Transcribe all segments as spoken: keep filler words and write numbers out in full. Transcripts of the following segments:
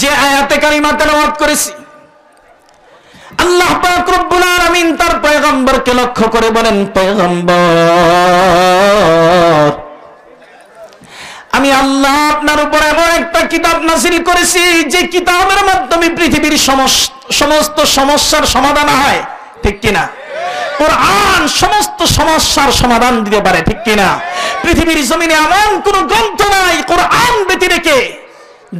যে আয়াতে কারিমা তেলাওয়াত করেছি আল্লাহ পাক রব্বুল আলামিন তার পয়গম্বরকে লক্ষ্য করে বলেন, পয়গম্বর আমি আল্লাহ আপনার উপর এমন একটা কিতাব নাযিল করেছি যে কিতাবের মাধ্যমে পৃথিবীর সমস্ত সমস্যার সমাধান হয়, ঠিক কিনা? কোরআন সমস্ত সমস্যার সমাধান দিতে পারে, ঠিক কিনা? পৃথিবীর জমিনে এমন কোন গ্রন্থ নাই কোরআন ব্যতীত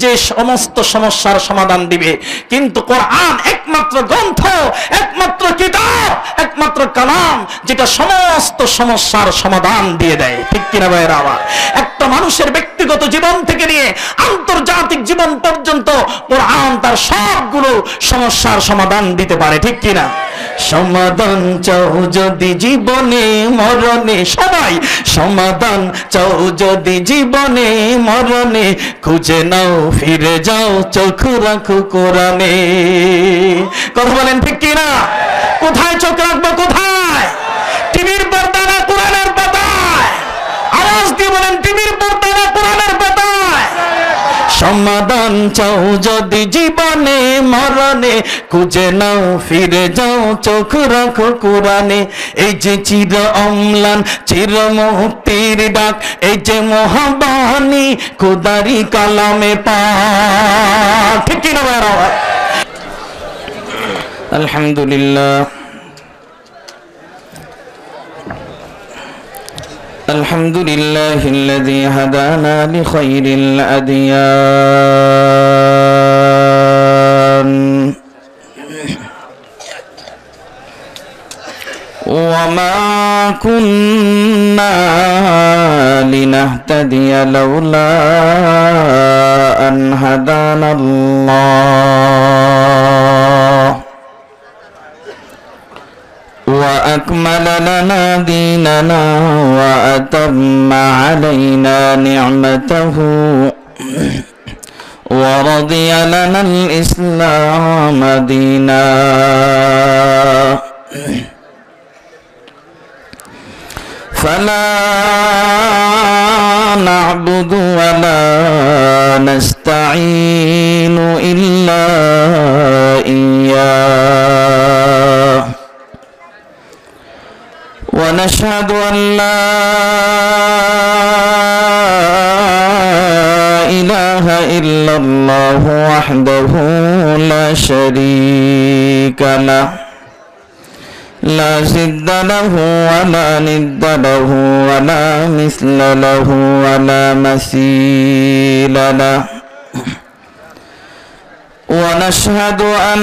যে সমস্ত সমস্যার সমাধান দিবে, কিন্তু কোরআন একমাত্র গ্রন্থ, একমাত্র কিতাব, একমাত্র কালাম যেটা সমস্ত সমস্যার সমাধান দিয়ে দেয়, ঠিক কিনা ভাইরা? আবার একটা মানুষের ব্যক্তিগত জীবন থেকে নিয়ে আন্তর্জাতিক জীবন পর্যন্ত কোরআন তার সবগুলো সমস্যার সমাধান দিতে পারে, ঠিক কিনা? সমাধান চাও যদি জীবনে মরণে, সবাই সমাধান চাও যদি জীবনে মরণে, খুঁজে নাও ফিরে যাও চোখ রাখো কোরআনে। কথা বলেন ঠিক কিনা? কোথায় চোখ রাখবো? কোথায়? টিভির পর্দা না কোরআনের পাতায়? আওয়াজ দিয়ে বলেন, টিভির পর্দা না কোরআনের পাতায়? সমাধান চাও যদি জীবনে মরণে, খুঁজে নাও ফিরে যাও চোখ রাখো কোরআনে। এই যে চির অম্লান চির মুক্তির ডাক, এই যে মহাবাণী খোদারি কালামে পাক, ঠিক কিনা ভাইরা? আলহামদুলিল্লাহ, আলহামদুলিল্লাহ الذي هدانا لخير الأديان وما كنا لنهتدي لولا أن هدانا الله وأكمل لنا ديننا وأتم علينا نعمته ورضي لنا الإسلام دينا فلا نعبد ولا نستعين إلا إياه ونشهد أن لا إله إلا الله وحده لا شريك له لا ضد له ولا ند له ولا مثل له ولا مثيل له ونشهد أن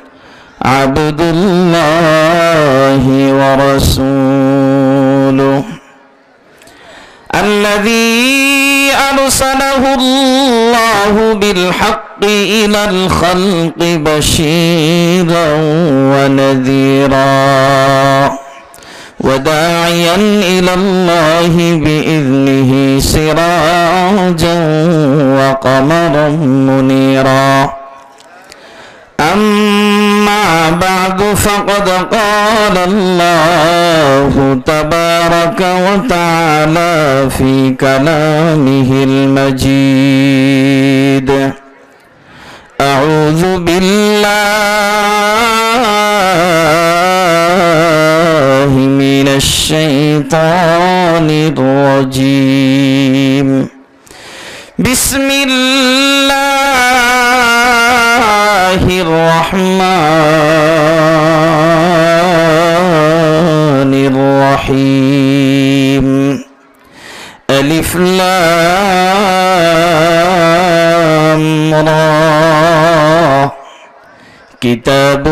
عبد الله ورسوله الذي أرسله الله بالحق إلى الخلق بشيرا ونذيرا وداعيا إلى الله بإذنه سراجا وقمرا منيرا أما بعد فقد قال الله تبارك وتعالى في كلامه المجيد أعوذ بالله من الشيطان الرجيم بسم الله الرحمن الرحيم ألف لام را كتاب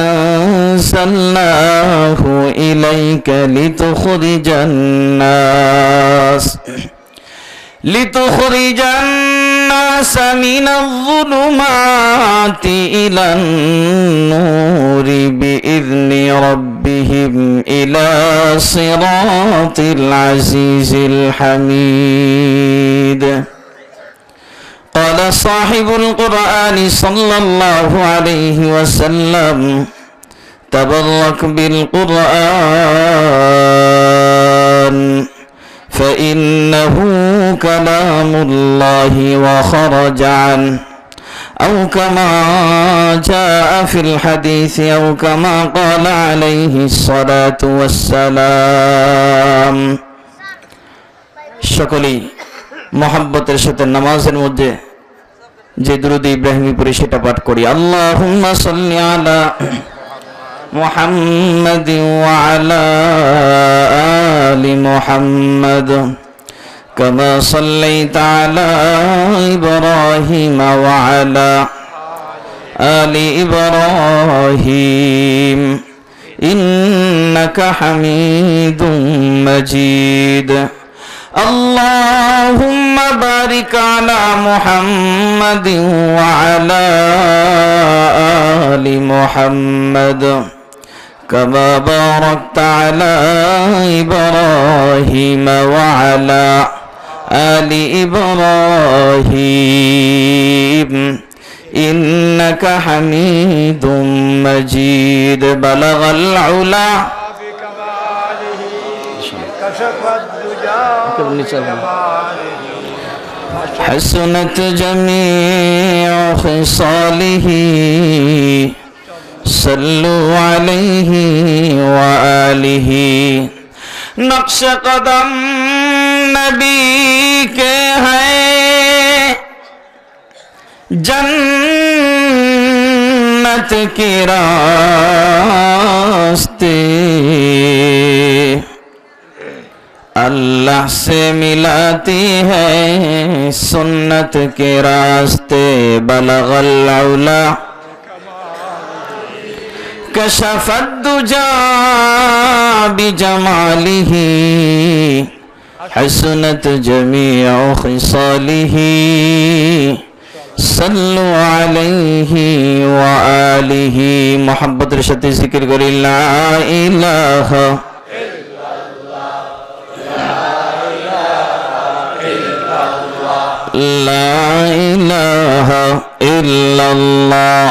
أنزلناه إليك لتخرج الناس لتخرج الناس الناس من الظلمات إلى النور بإذن ربهم إلى صراط العزيز الحميد. قال صاحب القرآن صلى الله عليه وسلم: تبرك بالقرآن فإنه كلام الله وخرج عنه، أو كما جاء في الحديث أو كما قال عليه الصلاة والسلام. شكلي محبت رشد النماز المدى جدرود إبراهيم برشد أبات كوري. اللهم صل على محمد وعلى آل محمد كما صليت على إبراهيم وعلى آل إبراهيم إنك حميد مجيد. اللهم بارك على محمد وعلى آل محمد كما باركت على إبراهيم وعلى آل إبراهيم إنك حميد مجيد. بلغ العلا حسنت جميع خصاله صلوا عليه وآله. نقش قدم نبی کے ہے جنت کے راستے، اللہ سے ملاتی ہے سنت کے راستے. بلغ العلا كشف الدجى بجماله حسنت جميع خصاله صلوا عليه وآله. محبت رشد ذكر قولي لا إله إلا الله لا إله إلا الله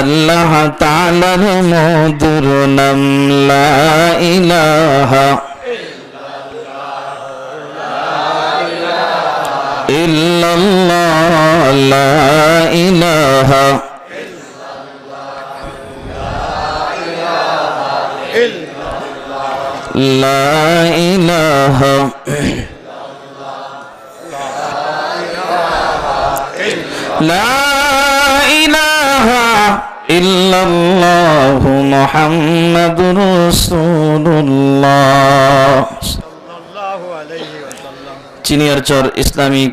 আল্লাহ তাআলার মধুর নাম। লা ইলাহা ইল্লাল্লাহ লা ইলাহা ইল্লাল্লাহ লা ইলাহা ইল্লাল্লাহ إلا الله محمد رسول الله صلى الله عليه وسلم. চিনিয়ার চর ইসলামিক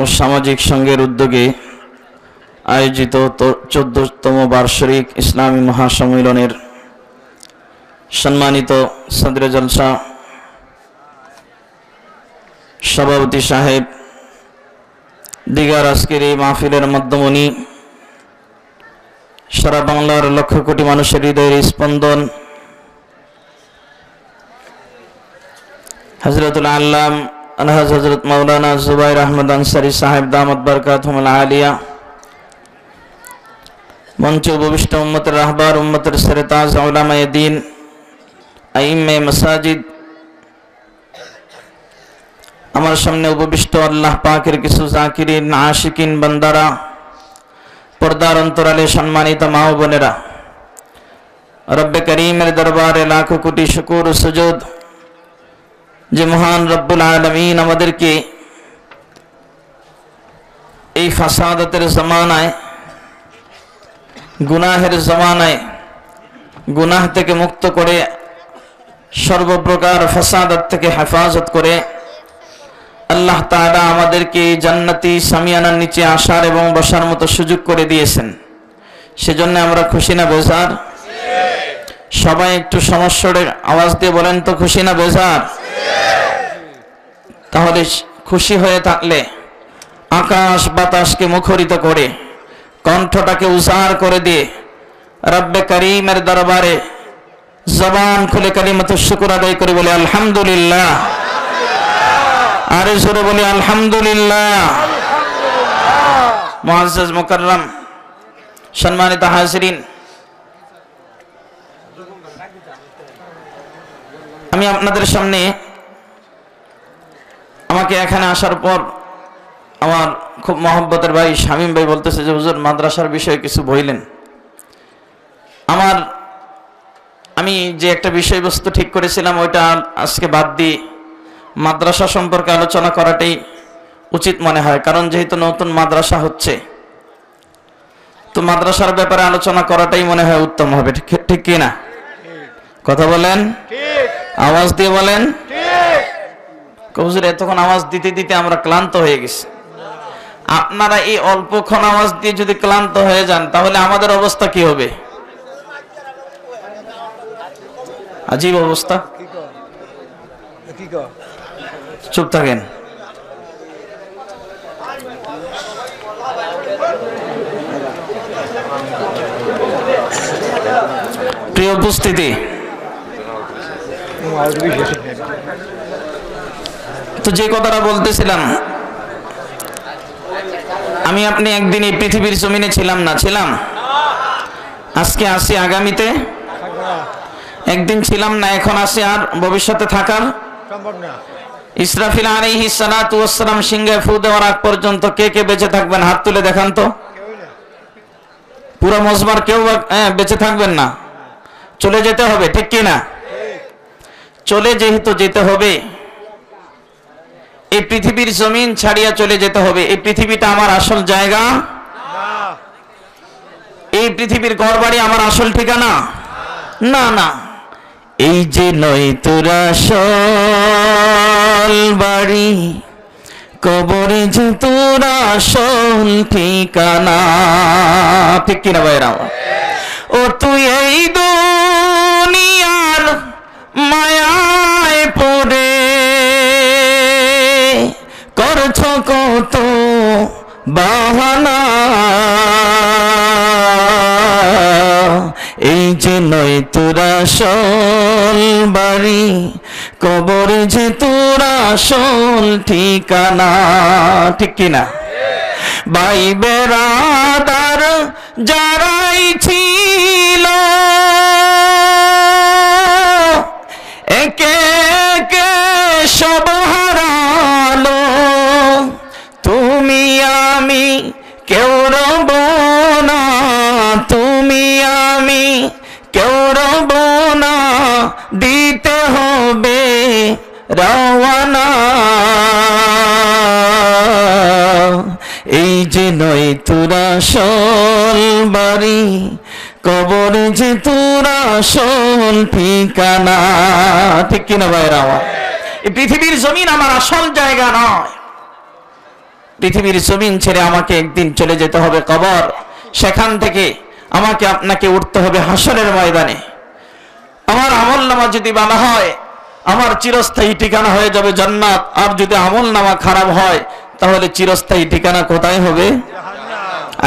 ও সামাজিক সংঘের উদ্যোগে আয়োজিত চোদ্দতম বার্ষিক ইসলামী মহাসম্মেলনের সম্মানিত সদরে জলসা সভাপতি সাহেব, দিগার আজকের এই মাহফিলের মধ্যমণি, সারা বাংলার লক্ষ কোটি মানুষের হৃদয়ের স্পন্দন হযরতুল আল্লাম আলহাজ হযরত মাওলানা জুবাইর আহমদ আনসারী সাহেব দামাত বারকাতুহুল আলিয়া, মঞ্চে উপবিষ্ট উম্মতের রাহবার, উম্মতের সরতাজ উলামায়ে দ্বীন, আইম্মায়ে মাসাজিদ, আমার সামনে উপবিষ্ট আল্লাহ পাকের কিছু জাকিরিন আশিকিন বান্দারা, পর্দার অন্তরালে সম্মানিত মা ও বোনেরা, রব্বে করিমের দরবারে লাখো কোটি শুকর ও সুজুদ যে মহান রব্বুল আলামিন আমাদেরকে এই ফাসাদাতের জামানায়, গুনাহের জামানায় গুনাহ থেকে মুক্ত করে, সর্বপ্রকার ফাসাদাত থেকে হেফাজত করে আল্লাহ তাআলা আমাদেরকে জান্নাতি সামিয়ানার নিচে আসার এবং বসার মতো সুযোগ করে দিয়েছেন। সেজন্য আমরা খুশি না বেজার? সবাই একটু সমস্যার আওয়াজ দিয়ে বলেন তো, খুশি না বেজার? তাহলে খুশি হয়ে থাকলে আকাশ বাতাসকে মুখরিত করে, কণ্ঠটাকে উজাড় করে দিয়ে রব্বে করিমের দরবারে জবান খুলে কালিমাতু শুকর আদায় করে বলে আলহামদুলিল্লাহ। আরে জোরে বলে আলহামদুলিল্লাহ। মুআজ্জাজ মুকাররম সম্মানিত হাজিরিন, আমি আপনাদের সামনে আমাকে এখানে আসার পর আমার খুব মহব্বতের ভাই শামীম ভাই বলতেছে যে হুজুর মাদ্রাসার বিষয়ে কিছু বললেন। আমার আমি যে একটা বিষয়বস্তু ঠিক করেছিলাম ওইটা আজকে বাদ দিয়ে মাদ্রাসা সম্পর্কে আলোচনা করাটাই উচিত মনে হয়, কারণ যেহেতু নতুন মাদ্রাসা হচ্ছে তো মাদ্রাসার ব্যাপারে আলোচনা করাটাই মনে হয় উত্তম হবে। ঠিক কি না? কথা বলেন, আওয়াজ দিয়ে বলেন। হুজুর এতক্ষণ আওয়াজ দিতে দিতে আমরা ক্লান্ত হয়ে গেছি। আপনারা এই অল্পক্ষণ আওয়াজ দিয়ে যদি ক্লান্ত হয়ে যান তাহলে আমাদের অবস্থা কি হবে? আজীব অবস্থা। চুপ থাকেন। প্রিয় উপস্থিতি, তো যে কথাটা বলতেছিলাম, আমি আপনি একদিন এই পৃথিবীর জমিনে ছিলাম না? ছিলাম। আজকে আসি, আগামীতে একদিন ছিলাম না, এখন আসি, আর ভবিষ্যতে থাকার সম্ভব না। ইসরাফিল আলাইহিস সালাতু ওয়াস সালাম সিংহে ফু দেওয়ার আগ পর্যন্ত কে কে বেঁচে থাকবেন? হাত তুলে দেখান তো। পুরো মজবার কেউ বেঁচে থাকবেন না, চলে যেতে হবে। ঠিক কি না? চলে যেহেতু যেতে হবে, এই পৃথিবীর জমিন ছাড়িয়া চলে যেতে হবে। এই পৃথিবীটা আমার আসল জায়গা না, এই পৃথিবীর ঘর বাড়ি আমার আসল ঠিকানা না। না, এই যে নয় তোর আসল বাড়ি, কবরে যে তোর আসল ঠিকানা। ঠিক কিনা ভাইরা? ও তুই এই দুনিয়ার মায়ায় পড়ে করছ কত বাহানা, এই যে নয় তোর আসল বাড়ি, কবরে যে তোর আসল ঠিকানা। ঠিক কিনা? ভাই বেড়াদার যারাই ছিল একে একে সব হারালো, তুমি আমি কেউ রব না, তুমি আমি কেউ রব না, দিতে হবে রওয়ানা। এই যে নয় তোর আসল বাড়ি, কবরে যে তোর আসল ঠিকানা। ঠিক কিনা ভাইরা? এই পৃথিবীর জমিন আমার আসল জায়গা নয়। পৃথিবীর জমিন ছেড়ে আমাকে একদিন চলে যেতে হবে কবর, সেখান থেকে আমাকে আপনাকে উঠতে হবে হাসরের ময়দানে। আমার আমল নামা যদি ভালো হয় আমার চিরস্থায়ী ঠিকানা হয়ে যাবে জান্নাত, আর যদি আমল নামা খারাপ হয় তাহলে চিরস্থায়ী ঠিকানা কোথায় হবে?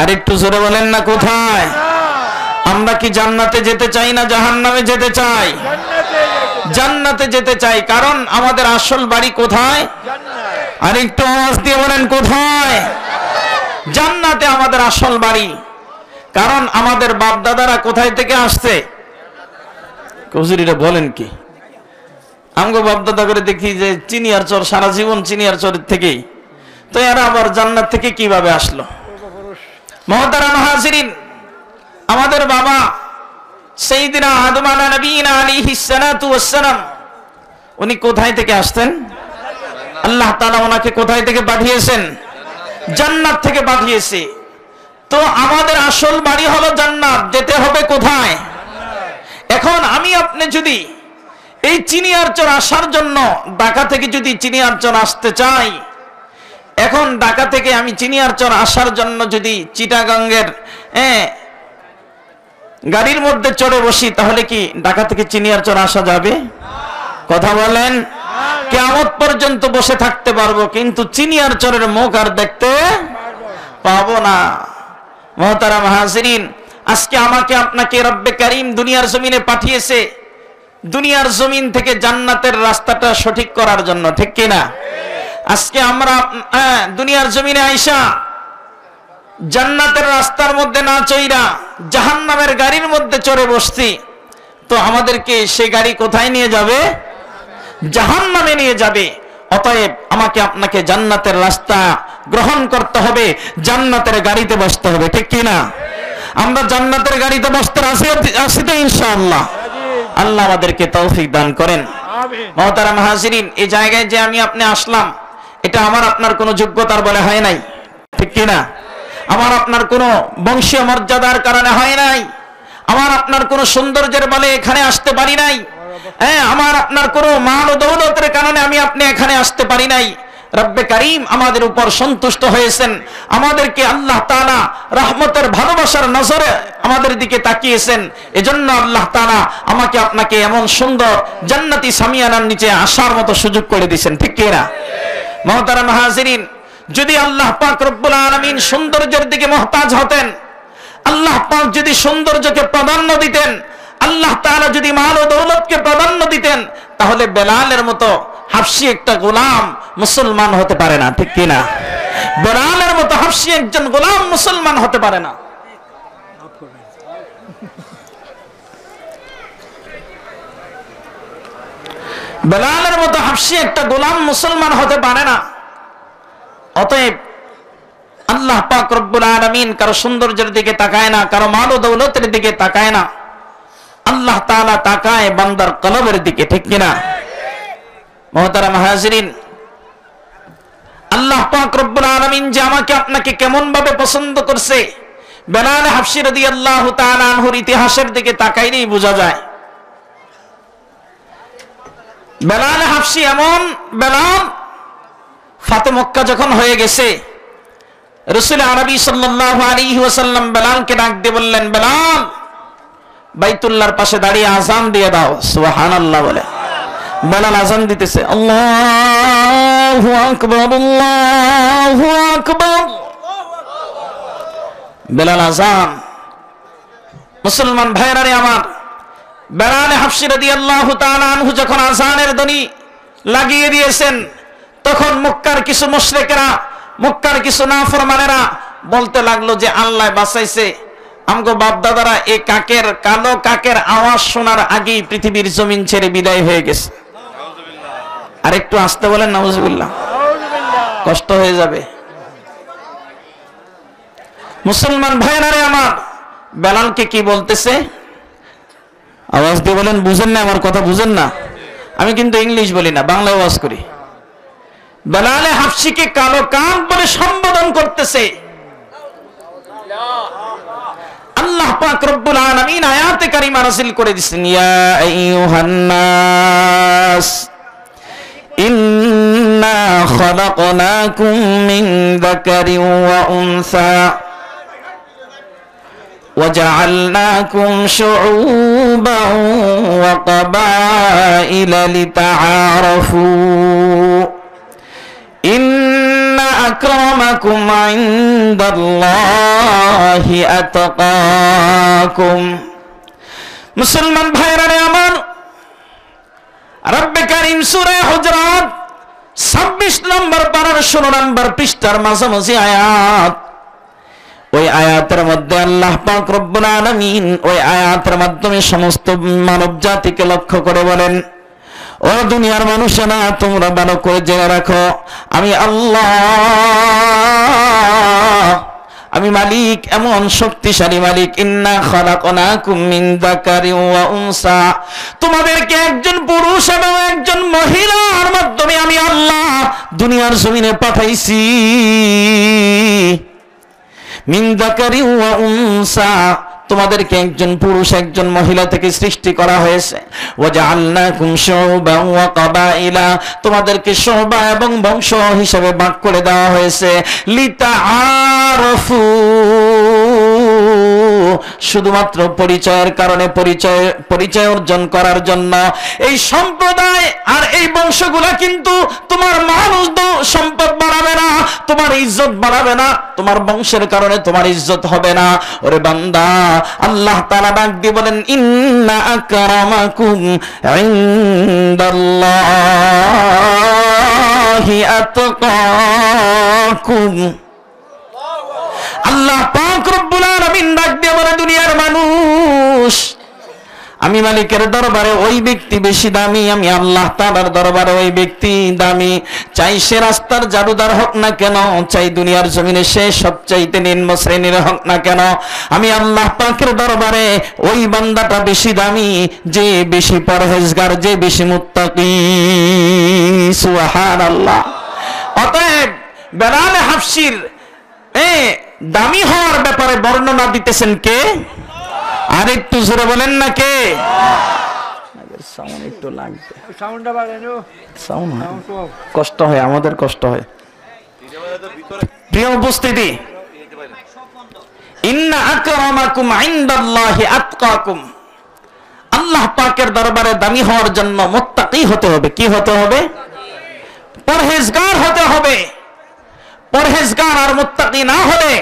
আর একটু জোরে বলেন না, কোথায়? আমরা কি জান্নাতে যেতে চাই না জাহান্নামে যেতে চাই? জান্নাতে যেতে চাই, কারণ আমাদের আসল বাড়ি কোথায়? আর একটু আওয়াজ দিয়ে বলেন, কোথায়? জান্নাতে আমাদের আসল বাড়ি, কারণ আমাদের বাপ দাদারা কোথায় থেকে আসছে? হুজুরিরা বলেন কি? আমগো বাপ দাদা করে দেখি যে চিনিয়ার চর, সারা জীবন চিনিয়ার চরের থেকেই তো। এরা আবার জান্নাত থেকে কিভাবে আসলো? মুহতারাম হাজিরিন, আমাদের বাবা সাইয়্যিদিনা আদম নবিয়িনা আলাইহিস সালাতু ওয়াস সালাম উনি কোথায় থেকে আসতেন? আল্লাহ তাআলা ওনাকে কোথায় থেকে পাঠিয়েছেন? জান্নাত থেকে বাঁধিয়েছে। তো আমাদের আসল বাড়ি হলো জান্নাত, যেতে হবে কোথায়? এখন আমি আপনি যদি এই চিনিয়ারচর আসার জন্য ঢাকা থেকে যদি চিনিয়ারচর আসতে চাই, এখন ঢাকা থেকে আমি চিনিয়ারচর আসার জন্য যদি চিটাগাঙ্গের হ্যাঁ গাড়ির মধ্যে চড়ে বসি, তাহলে কি ঢাকা থেকে চিনিয়ারচর আসা যাবে? কথা বলেন, কিয়ামত পর্যন্ত বসে থাকতে পারবো কিন্তু চিনিয়ারচরের মুখ আর দেখতে পাবো না। মুহতারাম হাজিরিন, আজকে আমাকে আপনাকে রব্বে কারীম দুনিয়ার জমিনে পাঠিয়েছে দুনিয়ার জমিন থেকে জান্নাতের রাস্তাটা সঠিক করার জন্য, ঠিক কিনা? আজকে আমরা দুনিয়ার জমিনে আইসা জান্নাতের রাস্তার মধ্যে না চইরা জাহান্নামের গাড়ির মধ্যে চড়ে বসছি, তো আমাদেরকে সে গাড়ি কোথায় নিয়ে যাবে? জাহান্নামে নিয়ে যাবে। অতএব আমাকে আপনাকে জান্নাতের রাস্তা গ্রহণ করতে হবে, জান্নাতের গাড়িতে বসতে হবে, ঠিক কিনা? আমরা জান্নাতের গাড়িতে বসতে আসি তো ইনশাআল্লাহ। আল্লাহ আমাদেরকে তৌফিক দান করেন। মহতারাম হাজিরিন, এই জায়গায় যে আমি আপনি আসলাম এটা আমার আপনার কোনো যোগ্যতার বলে হয় নাই, ঠিক কিনা? আমার আপনার কোনো বংশীয় মর্যাদার কারণে হয় নাই, আমার আপনার কোনো সৌন্দর্যের বলে এখানে আসতে পারি নাই, হ্যাঁ আমার আপনার কোনো মান ও দৌলতের কারণে আমি আপনি এখানে আসতে পারি নাই। রব্বে কারীম আমাদের উপর সন্তুষ্ট হয়েছেন, আমাদেরকে আল্লাহ তাআলা রহমতের ভালোবাসার নজরে আমাদের দিকে তাকিয়েছেন, এজন্য আল্লাহ তাআলা আমাকে আপনাকে এমন সুন্দর জান্নাতি সামিয়ানার নিচে আসার মতো সুযোগ করে দিয়েছেন, ঠিক কিনা? মুহতারাম হাজিরিন, যদি আল্লাহ পাক রব্বুল আলামিন সৌন্দর্যের দিকে মোহতাজ হতেন, আল্লাহ পাক যদি সৌন্দর্যকে প্রাধান্য দিতেন, আল্লাহ তাআলা যদি মাল ও দৌলতকে প্রাধান্য দিতেন, তাহলে বেলালের মতো হাবশী একটা গোলাম মুসলমান হতে পারে না, ঠিক কিনা? বেলালের মতো হাবশী একজন গোলাম মুসলমান হতে পারে না। বেলালের মতো হাবশী একটা গোলাম মুসলমান হতে পারে না। অতএব আল্লাহ পাক রব্বুল আলামিন কারো সৌন্দর্যের দিকে তাকায় না, কারো মাল ও দৌলতের দিকে তাকায় না, আল্লাহ তাআলা তাকায় বান্দার কলবের দিকে, ঠিক কিনা? মুহতারাম হাজিরিন, আল্লাহ পাক রব্বুল আলামিন যে আমাকে আপনাকে কেমন ভাবে পছন্দ করছে, বেলাল হাবশী রাদিয়াল্লাহু তাআলা আনহুর ইতিহাসের দিকে তাকাইলেই বোঝা যায়। বেলাল হাবশী এমন বেলাল, ফাতে মক্কা যখন হয়ে গেছে, রাসূল আরবী সাল্লাল্লাহু আলাইহি ওয়াসাল্লাম বেলালকে ডাক দিয়ে বললেন, বেলাল বাইতুল্লাহর পাশে দাঁড়িয়ে আযান দিয়ে দাও। সুবহানাল্লাহ বলে বেলাল আযান দিতেছে, আল্লাহু আকবার আল্লাহু আকবার। বেলাল আযান, মুসলমান ভাইরা রে আমার, বেলাল হাবশী রাদিয়াল্লাহু তাআলা আনহু যখন আযানের ধ্বনি লাগিয়ে দিয়েছেন, তখন মক্কার কিছু মুশরিকেরা, মক্কার কিছু নাফরমানেরা বলতে লাগলো যে আল্লাহ বাঁচাইছে, আমগো বাপ দাদারা এই কাকের কালো কাকের আওয়াজ শোনার আগেই পৃথিবীর জমিন ছেড়ে বিদায় হয়ে গেছে। আর একটু আসতে বলেন নাউজুবিল্লাহ, কষ্ট হয়ে যাবে। মুসলমান ভাইয়ারে আমার, বেলালকে কি বলতেছে? আওয়াজ দিয়ে বলেন, বুঝেন না আমার কথা? বুঝেন না? আমি কিন্তু ইংলিশ বলি না, বাংলা আওয়াজ করি। বেলালে হাবশীকে কালো কাক বলে সম্বোধন করতেছে। আল্লাহ পাক রব্বুল আলামিন আয়াতে কারিমা নাযিল করে দিয়েছেন, ইয়া আইয়ুহান নাস ইন্না খলাকনাকুম মিন যাকারিন ওয়া উনসা ওয়া জাআলনাকুম শুউবাও ওয়া ক্বাবাইলা লিতাআরাফু ইন্না আকরামাকুম ইনদাল্লাহি আতাকাকুম। মুসলমান ভাইরা রে আমার, রব্বে কারীম সূরা হুজরাত ছাব্বিশ নম্বর পারার ষোলো নম্বর পৃষ্ঠার মাঝামাঝি আয়াত, ওই আয়াতের মধ্যে আল্লাহ পাক রব্বুল আলামিন ওই আয়াতের মাধ্যমে সমস্ত মানব জাতিকে লক্ষ্য করে বলেন, ও দুনিয়ার মানুষেরা, তোমরা ভালো করে জেনে রাখো, আমি আল্লাহ আমি মালিক এমন শক্তিশালী মালিক। ইন্না খালাকনাকুম মিন যাকারিন ওয়া উনসা, তোমাদেরকে একজন পুরুষ এবং একজন মহিলার মাধ্যমে আমি আল্লাহ দুনিয়ার জমিনে পাঠাইছি। মিন যাকারিন ওয়া উনসা, তোমাদেরকে একজন পুরুষ একজন মহিলা থেকে সৃষ্টি করা হয়েছে। ওয়াজআলনাকুম শুআবাও ওয়া ক্বাবাইলা, তোমাদেরকে শুআবা এবং বংশ হিসেবে ভাগ করে দেওয়া হয়েছে। লিতাআরাফু, শুধুমাত্র পরিচয়ের কারণে, পরিচয় পরিচয় অর্জন করার জন্য। এই সম্প্রদায় আর এই বংশগুলা কিন্তু তোমার মানুষ সম্পদ বাড়াবে না, তোমার ইজ্জত বাড়াবে না, তোমার বংশের কারণে তোমার ইজ্জত হবে না। ওরে বান্দা, আল্লাহ তাআলা ডাক দিয়ে বলেন ইন্না আকরামাকুম ইনদাল্লাহি আতকাকুম। আল্লাহ পাক রব্বুল আলামিন ডাক দিয়ে বলে দুনিয়ার মানুষ, আমি মালিকের দরবারে ওই ব্যক্তি বেশি দামি, আমি আল্লাহ তাআলার দরবারে ওই ব্যক্তি দামি। চাই সে রাস্তার জাদুদার হোক না কেন, চাই দুনিয়ার জমিনে সে সবচাইতে নিম্ন শ্রেণীর হোক না কেন, আমি আল্লাহ পাকের দরবারে ওই বান্দাটা বেশি দামি যে বেশি পরহেজগার, যে বেশি মুত্তাকি। সুবহানাল্লাহ। অতএব বেলাল হাফসির এ দামি হওয়ার ব্যাপারে বর্ণনা দিতেছেন কে? আর একটু জোরে বলেন না কে? সাউন্ড একটু লাগবে, সাউন্ডটা বাড়ানো, সাউন্ড কষ্ট হয়, আমাদের কষ্ট হয়। প্রিয় উপস্থিতি, ইন্না আকরামাকুম ইনদাল্লাহি আতকাকুম, আল্লাহ পাকের দরবারে দামি হওয়ার জন্য মুত্তাকি হতে হবে। কি হতে হবে? পরহেজগার হতে হবে। পরহেজগার আর মুত্তাকি না হলে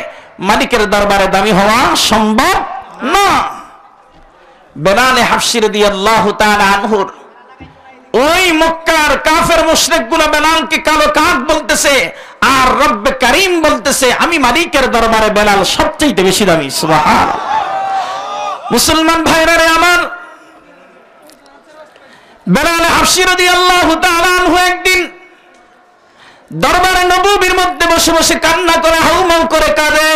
মালিকের দরবারে দামি হওয়া সম্ভব না। বেলালে হাফসি রাদিয়াল্লাহু তাআলা আনহুর ওই মক্কার কাফের মুশরিকগুলো বেলালকে কালো কাক বলতেছে আর রব্বে কারীম বলতেছে। আমি মালিকের দরবারে বেলাল সবচেয়ে বেশি দামি। সুবহানাল্লাহ। মুসলমান ভাইরা রে আমার, বেলালে হাফসি রাদিয়াল্লাহু তাআলা আনহু একদিন দরবারে নববীর মধ্যে বসে বসে কান্না করে হাউমাউ করে কাঁদে,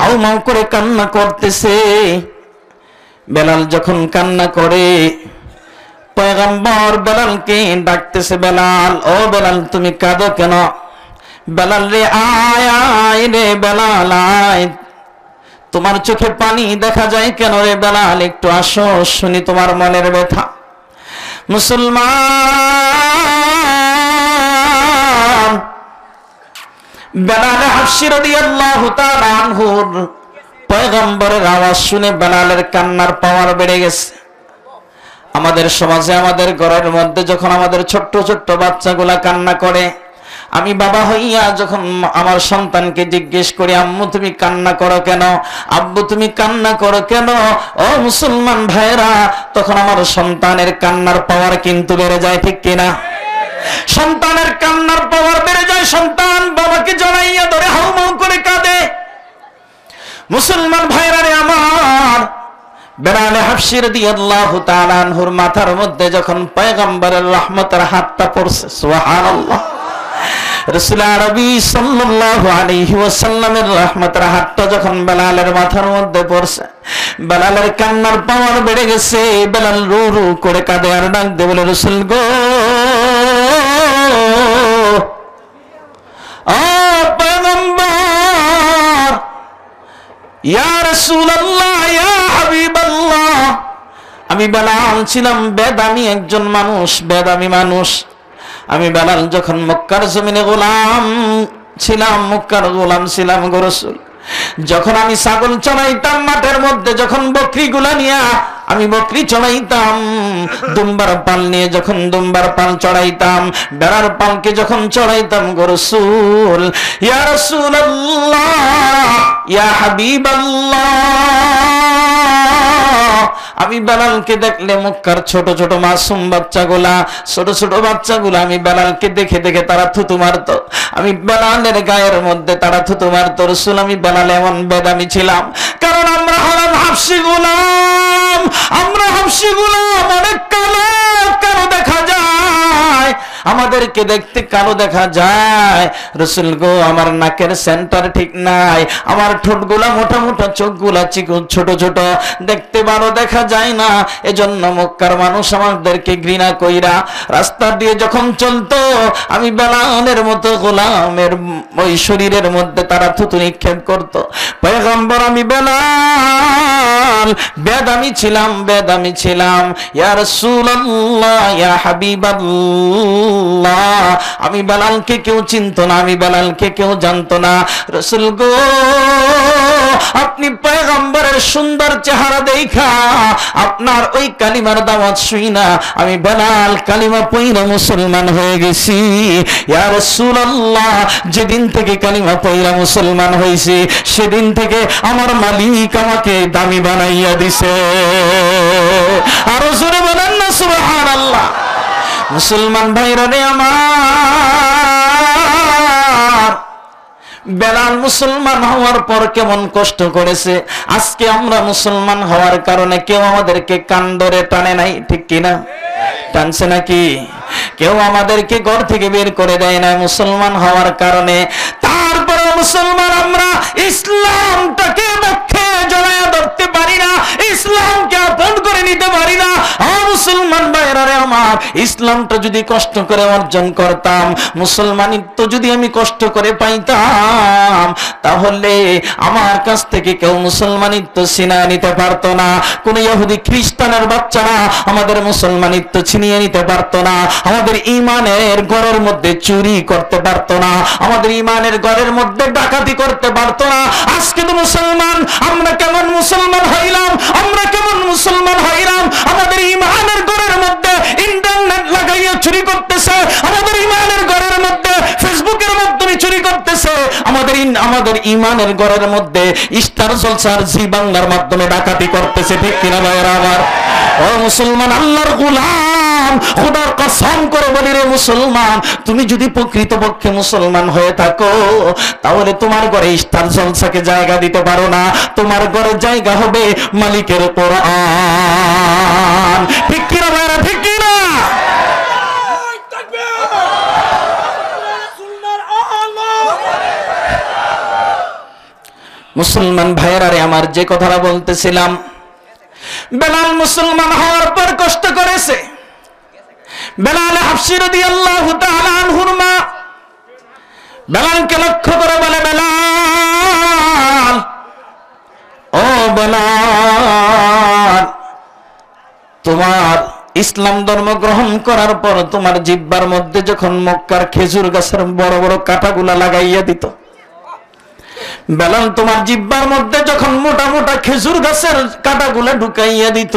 হাউমাউ করে কান্না করতেছে। বেলাল যখন কান্না করে পয়গম্বর বেলালকে ডাকতেছে, বেলাল ও বেলাল তুমি কাঁদো কেন? বেলাল রে আয়, আয় রে বেলাল আয়, তোমার চোখে পানি দেখা যায় কেন রে বেলাল? একটু আসো, শুনি তোমার মনের ব্যথা। মুসলমান, বেলাল হাফসি রাদিয়াল্লাহু তাআলা আনহুর পয়গম্বরের আওয়াজ শুনে বেলালের কান্নার পাওয়ার বেড়ে গেছে। আমাদের সমাজে, আমাদের ঘরের মধ্যে যখন আমাদের ছোট্ট ছোট্ট বাচ্চাগুলা কান্না করে, আমি বাবা হইয়া যখন আমার সন্তানকে জিজ্ঞেস করি আম্মু তুমি কান্না করো কেন, আব্বু তুমি কান্না করো কেন, ও মুসলমান ভাইরা, তখন আমার সন্তানের কান্নার পাওয়ার কিন্তু বেড়ে যায়। ঠিক কিনা? সন্তানের কান্নার পাওয়ার বেড়ে যায়। সন্তান বাবাকে জড়াইয়া ধরে হাউমাউ করে কাঁদে। মুসলমান ভাইরা রে আমার, বেলাল হাফসি রাদিয়াল্লাহু তাআলা আনহুর মাথার মধ্যে যখন পয়গম্বরের রহমতের হাতটা পড়ছে, সুবহানাল্লাহ, রাসূল আরবী সাল্লাল্লাহু আলাইহি ওয়াসাল্লামের রহমতের হাতটা যখন বেলালের মাথার মধ্যে পড়ছে, বেলালের কান্নার পাওয়ার বেড়ে গেছে। বেলাল রু রু করে কাঁদে আর ডাক দিয়ে বলে রাসূল গো, ইয়া রাসূলুল্লাহ, ইয়া হাবিবাল্লাহ, আমি বেলাল ছিলাম বেদামি একজন মানুষ, বেদামি মানুষ। আমি বেলাল যখন মক্কার জমিনে গোলাম ছিলাম, মক্কার গোলাম ছিলাম গো রাসূল, যখন আমি ছাগল চড়াইতাম মাঠের মধ্যে, যখন বকরিগুলা নিয়া আমি বকরি চড়াইতাম, দুম্বার পাল নিয়ে যখন দুম্বার পাল চড়াইতাম, বেড়ার পালকে যখন চড়াইতাম গো রাসূল, ইয়া রাসূলুল্লাহ, ইয়া হাবিবাল্লাহ, আমি বেলালকে দেখলে মক্কার ছোট ছোট মাসুম বাচ্চাগুলা, ছোট ছোট বাচ্চাগুলা আমি বেলালকে দেখে দেখে তারা থুতু মারতো, আমি বেলালের গায়ের মধ্যে তারা থুতু মারতো। রাসূল আমি বেলাল এমন বেদামি ছিলাম, কারণ আমরা হলাম হাফসি গোলাম, আমরা হাফসি গোলাম, অনেক কালো কালো দেখা যায়, আমাদেরকে দেখতে কালো দেখা যায়, রাসূল গো আমার নাকের সেন্টার ঠিক নাই, আমার ঠোঁটগুলা মোটা মোটা, চোখগুলা চিকন ছোট ছোট, দেখতে ভালো দেখা যায় না। এজন্য মক্কার মানুষ আমাদেরকে ঘৃণা কইরা রাস্তা দিয়ে যখন চলতো, আমি বেলালের মতো গোলামের ওই শরীরের মধ্যে তারা থুতু নিক্ষেপ করত। পয়গম্বর আমি বেলাল বেদামি ছিলাম, বেদামি ছিলাম, ইয়া রাসূলুল্লাহ ইয়া হাবিবাল্লাহ। আমি বেলালকে কেউ চিনতো না, আমি বেলালকে কেউ জানতো না। রাসূল গো আপনি পয়গম্বরের সুন্দর চেহারা দেখা, আপনার ওই কালিমার দাওয়াত শুইনা আমি বেলাল কালিমা পড়ে মুসলমান হয়ে গেছি। ইয়া রাসূলুল্লাহ যেদিন থেকে কালিমা পড়ে মুসলমান হইছি, সেদিন থেকে আমার মালিক আমাকে দামি বানাইয়া দিছে। আর জোরে বলেন না সুবহানাল্লাহ। মুসলমান ভাইরা রে আমার, বেলাল মুসলমান হওয়ার পর কেমন কষ্ট করেছে। আজকে আমরা মুসলমান হওয়ার কারণে কেউ আমাদেরকে কান ধরে টানে নাই, ঠিক কিনা? টানছে নাকি? কেউ আমাদেরকে ঘর থেকে বের করে দেয় না মুসলমান হওয়ার কারণে। তারপরে মুসলমান আমরা ইসলামটাকে মুখে জ্বালায় ধরতে পারি না, ইসলামকে আপন করে নিতে পারি না। মুসলমান ভাইরা রে আমার, ইসলামটা যদি কষ্ট করে অর্জন করতাম, মুসলমানিত্ব যদি আমি কষ্ট করে পাইতাম, তাহলে আমার কাছ থেকে কেউ মুসলমানিত্ব ছিনিয়ে নিতে পারত না। কোন ইহুদি খ্রিস্টানের বাচ্চারা আমাদের মুসলমানিত্ব ছিনিয়ে নিতে পারত না, আমাদের ইমানের ঘরের মধ্যে চুরি করতে পারত না, আমাদের ইমানের ঘরের মধ্যে ডাকাতি করতে পারত না। আজকে তো মুসলমান আমরা কেমন মুসলমান হইলাম, আমরা কেমন মুসলমান হইলাম, আমাদের ইমান ঘরের মধ্যে ইন্টারনেট লাগাইয়া চুরি করতেছে, আমাদের ইমানের ঘরের মধ্যে ফেসবুকের মাধ্যমে চুরি করতেছে, আমাদের আমাদের ইমানের ঘরের মধ্যে স্টার জলসার জি বাংলার মাধ্যমে ডাকাতি করতেছে, ঠিক কিনা ভাইরা আমার? ও মুসলমান আল্লাহর গোলাম, খোদার কসম করে বলি রে মুসলমান, তুমি যদি প্রকৃতপক্ষে মুসলমান হয়ে থাকো, তাহলে তোমার ঘরে স্টার জলসাকে জায়গা দিতে পারো না, তোমার ঘরে জায়গা হবে মালিকের কোরআন, ঠিক কিনা ভাইরা? ঠিক কিনা? মুসলমান ভাইরা রে আমার, যে কথাটা বলতেছিলাম, বেলাল মুসলমান হওয়ার পর কষ্ট করেছে। বেলাল হাবশী রাদিয়াল্লাহু তাআলা আনহুর মা বেলালকে লক্ষ্য করে বলে, বেলাল ও বেলাল, তোমার ইসলাম ধর্ম গ্রহণ করার পর তোমার জিহ্বার মধ্যে যখন মক্কার খেজুর গাছের বড় বড় কাঁটাগুলা লাগাইয়া দিত, বেলাল তোমার জিহ্বার মধ্যে যখন মোটা মোটা খেজুর গাছের কাঁটাগুলা ঢুকাইয়া দিত,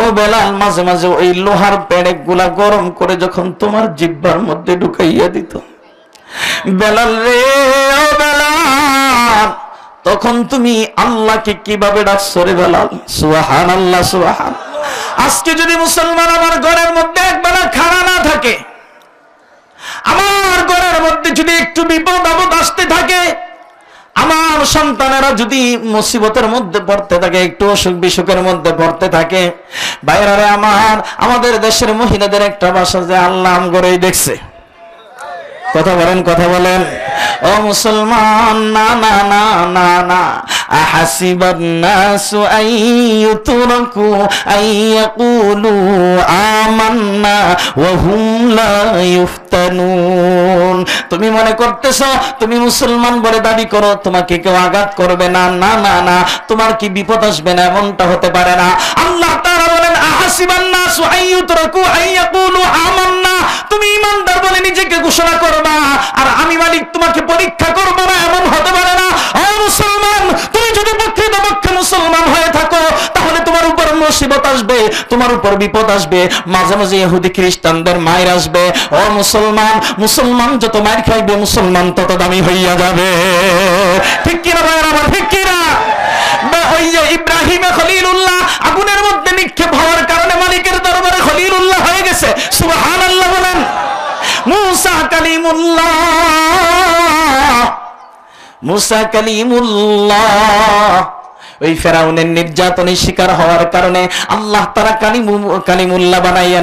ও বেলাল মাঝে মাঝে ওই লোহার পেরেক গুলা গরম করে যখন তোমার জিহ্বার মধ্যে ঢুকাইয়া দিত, বেলাল রে ও বেলাল, তখন তুমি আল্লাহকে কিভাবে ডাকছো রে বেলাল? সুবহানাল্লাহ, সুবহানাল্লাহ। আজকে যদি মুসলমান আমার ঘরের মধ্যে একবেলা খানা না থাকে, আমার ঘরের মধ্যে যদি একটু বিপদ আপদ আসতে থাকে, আমার সন্তানেরা যদি মুসিবতের মধ্যে পড়তে থাকে, একটু অসুখ বিসুখের মধ্যে পড়তে থাকে, বাইরে রে আমার, আমাদের দেশের মহিলাদের একটা ভাষা যে আল্লাহ আম গরেই দেখছে, কথা বলেন, কথা বলেন। ও মুসলমান, না না না না না, আহাসিবান নাসু আইয়ুতরাকু আইয়াকুলু আমান্না ওয়া হুম লা ইফতানুন। তুমি মনে করতেছো তুমি মুসলমান বলে দাবি করো, তোমাকে কেউ আঘাত করবে না, না না না, তোমার কি বিপদ আসবে না, এমনটা হতে পারে না। আল্লাহ তাআলা বলেন, আহাসিবান নাসু আইয়ুতরাকু আইয়াকুলু আমান্না, তুমি ইমানদার বলে নিজেকে ঘোষণা করো না, আর আমি মালিক তোমাকে পরীক্ষা করব না, এমন হতে পারে না। ও মুসলমান, তুমি যদি প্রকৃতপক্ষে মুসলমান হয়ে থাকো, তাহলে তোমার উপর মুসিবত আসবে, তোমার উপর বিপদ আসবে, মাঝে মাঝে ইহুদি খ্রিস্টানদের মায়ের আসবে। ও মুসলমান, মুসলমান যত মায়ের খাইবে, মুসলমান তত দামি হইয়া যাবে, ঠিক কিনা ভাইরা আমার? ঠিক কিনা? ওই যে ইব্রাহিম খলিলুল্লাহ আগুনের মধ্যে নিক্ষেপ হওয়ার কারণে মালিকের দরবারে খলিলুল্লাহ হয়ে গেছে, সুবহানাল্লাহ বলেন। মুসা কালিমুল্লাহ, মুসা কালিমুল্লাহ ওই ফেরাউনের নির্যাতনের শিকার হওয়ার কারণে আল্লাহ তারা কালিমুল্লাহ বানাইয়া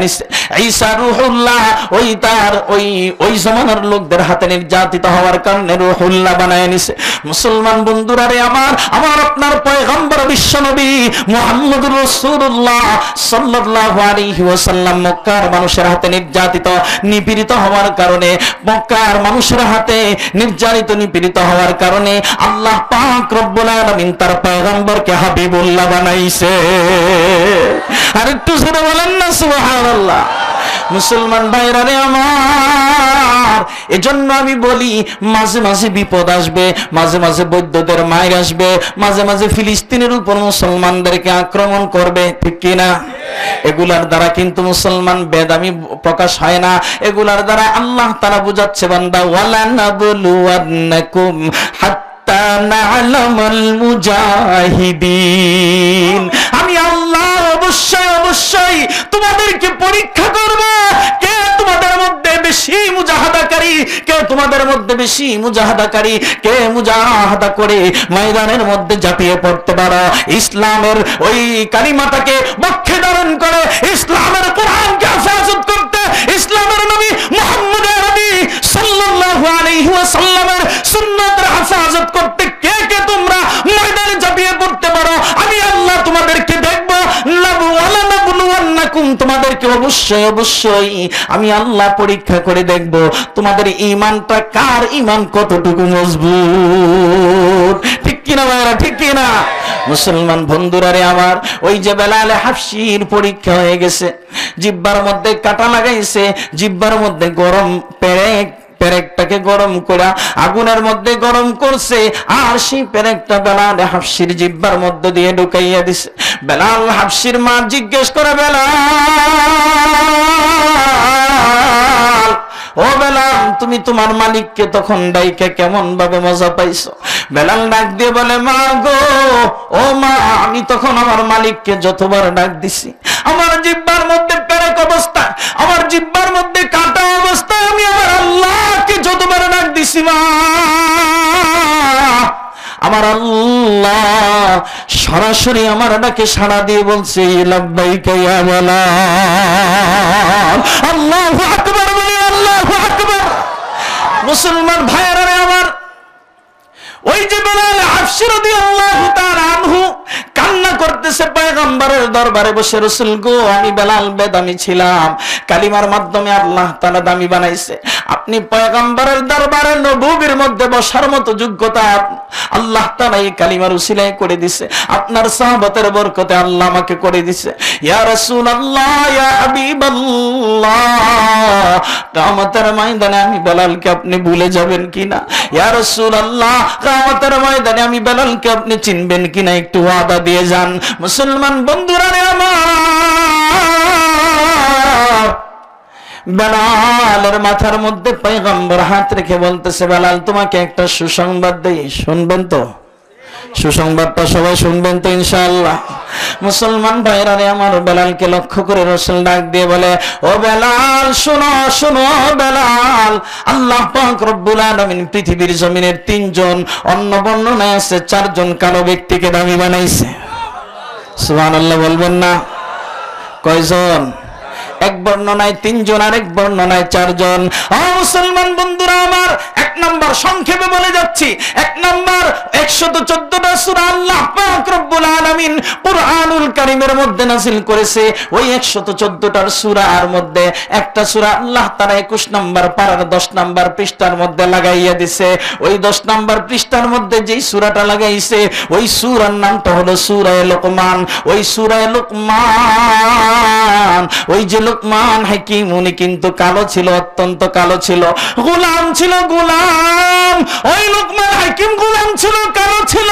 ঈসা রূহুল্লাহ ওই তার ওই ওই জমানার লোকদের হাতে নির্যাতিত হওয়ার কারণে রূহুল্লাহ বানাইয়া নিছে। মুসলমান বন্ধুরা রে আমার আমার আপনার পয়গম্বর বিশ্বনবী মুহাম্মদুর রাসূলুল্লাহ সাল্লাল্লাহু আলাইহি ওয়াসাল্লাম মক্কার মানুষের হাতে নির্যাতিত নিপীড়িত হওয়ার কারণে মক্কার মানুষের হাতে নির্যাতিত নিপীড়িত হওয়ার কারণে আল্লাহ পাক রব্বুল আলামিন তার পয়গম্বরকে হাবিবুল্লাহ বানাইছে। আর একটু জোরে বলেন না সুবহানাল্লাহ। মুসলমান ভাইরা রে আমার, এজন্য আমি বলি মাঝে মাঝে বিপদ আসবে, মাঝে মাঝে বৌদ্ধদের মায়ের আসবে, মাঝে মাঝে ফিলিস্তিনের উপর মুসলমানদেরকে আক্রমণ করবে, ঠিক কিনা? এগুলার দ্বারা কিন্তু মুসলমান বেদামি প্রকাশ হয় না, এগুলার দ্বারা আল্লাহ তারা বুঝাচ্ছে বান্দা ওয়ালা নাবলুয়ান্নাকুম হাত্তা না'লামাল মুজাহিদিন, আমি আল্লাহ অবশ্যই অবশ্যই তোমাদেরকে পরীক্ষা করব কে তোমাদের মধ্যে বেশি মুজাহাদাকারী, কে তোমাদের মধ্যে বেশি মুজাহাদাকারী, কে মুজাহাদা করে ময়দানের মধ্যে ঝাঁপিয়ে পড়তে পারে, ইসলামের ওই কালিমাটাকে বক্ষে ধারণ করে, ইসলামের কোরআনকে হেফাজত করতে, ইসলামের নবী মুহাম্মদ আরবি সাল্লাল্লাহু আলাইহি ওয়াসাল্লামের সুন্নাতের হেফাজত করতে কে কে তোমরা ময়দানে ঝাঁপিয়ে পড়তে পারো, আমি আল্লাহ তোমাদেরকে দেখব। তোমাদেরকে অবশ্যই অবশ্যই আমি আল্লাহ পরীক্ষা করে দেখব তোমাদের ঈমানটা কার ঈমান কতটুকু মজবুত, ঠিক কিনা ভাইরা, ঠিক কিনা? মুসলমান বন্ধুরা রে আমার, ওই যে বেলালে হাফসির পরীক্ষা হয়ে গেছে, জিহ্বার মধ্যে কাঁটা লাগাইছে, জিহ্বার মধ্যে গরম পেরেক পেরেকটাকে গরম করা আগুনের মধ্যে গরম করছে, আর সেই পেরেকটা বেলাল হাফসির জিহ্বার মধ্যে দিয়ে ঢুকাইয়া দিছে। বেলাল হাফসির মা জিজ্ঞেস করে, বেলাল ও বেলাল, তুমি তোমার মালিককে তখন ডাইকে কেমন ভাবে মজা পাইছো? বেলাল ডাক দিয়ে বলে, মা গো, ও মা, আমি তখন আমার মালিককে যতবার ডাক দিছি আমার জিহ্বার মধ্যে পেরেক অবস্থা, আমার জিহ্বার মধ্যে কাঁটা অবস্থা, আমি আমার আল্লাহকে যতবার ডাক দিছি মা, আমার আল্লাহ সরাসরি আমার ডাকে সাড়া দিয়ে বলছে লাব্বাইকা ইয়া বেলাল, আল্লাহু আকবার বলে, আল্লাহু আকবার। মুসলমান ভাইরা রে আমার, ওই যে বেলাল হাফসি রাদিয়াল্লাহু তাআলা আনহু কান্না করতেছে পয়গম্বরের দরবারে বসে, রাসূল গো, আমি বেলাল বেদামি ছিলাম, কালিমার মাধ্যমে আল্লাহ তাআলা দামি বানাইছে, আপনি পয়গম্বরের দরবারে নবুবির মধ্যে বসার মতো যোগ্যতা আল্লাহ তাআলা এই কালিমার উসিলায় করে দিয়েছে, আপনার সাহাবতের বরকতে আল্লাহ আমাকে করে দিয়েছে। ইয়া রাসূলুল্লাহ, ইয়া হাবিবাল্লাহ, কিয়ামতের ময়দানে আমি বেলালকে আপনি ভুলে যাবেন কিনা? ইয়া রাসূলুল্লাহ, কিয়ামতের ময়দানে আমি বেলালকে আপনি চিনবেন কিনা? একটু ওয়াদা দিয়ে যান। মুসলমান বন্ধুরা রে আমার, বেলালের মাথার মধ্যে পয়গম্বর হাত রেখে বলতেছে, বেলাল তোমাকে একটা সুসংবাদ দেই, শুনবেন তো? সুসংবাদটা সবাই শুনবেন তো ইনশাআল্লাহ? মুসলমান ভাইরা রে আমার, বেলালকে লক্ষ্য করে রাসূল ডাক দিয়ে বলে, ও বেলাল শোনো শোনো বেলাল, আল্লাহ পাক রব্বুল আলামিন পৃথিবীর জমিনের তিনজন, অন্য বর্ণনায় আছে চারজন কালো ব্যক্তিকে দামি বানাইছে। সুবহানাল্লাহ বলবেন না? কয়জন? এক বর্ণনায় তিনজন, আর এক বর্ণনায় চারজন। ও মুসলমান বন্ধুরা আমার, এক নাম্বার সংক্ষেপে বলে যাচ্ছি, এক নাম্বার একশত চোদ্দটা সূরা আল্লাহ পাক রব্বুল আলামিন কুরআনুল কারীমের মধ্যে নাযিল করেছে। ওই একশত চোদ্দটার সূরার মধ্যে একটা সূরা আল্লাহ তাআলা একুশ নাম্বার পারার দশ নাম্বার পৃষ্ঠার মধ্যে লাগাইয়া দিয়েছে। ওই দশ নাম্বার পৃষ্ঠার মধ্যে যেই সূরাটা লাগাইছে ওই সূরার নামটা হলো সূরা লোকমান। ওই সূরা লোকমান, ওই যে লোকমান হাকিম, উনি কিন্তু কালো ছিল, অত্যন্ত কালো ছিল, গোলাম ছিল, গোলাম। ওই লোকমান হাকিম গোলাম ছিল, কালো ছিল।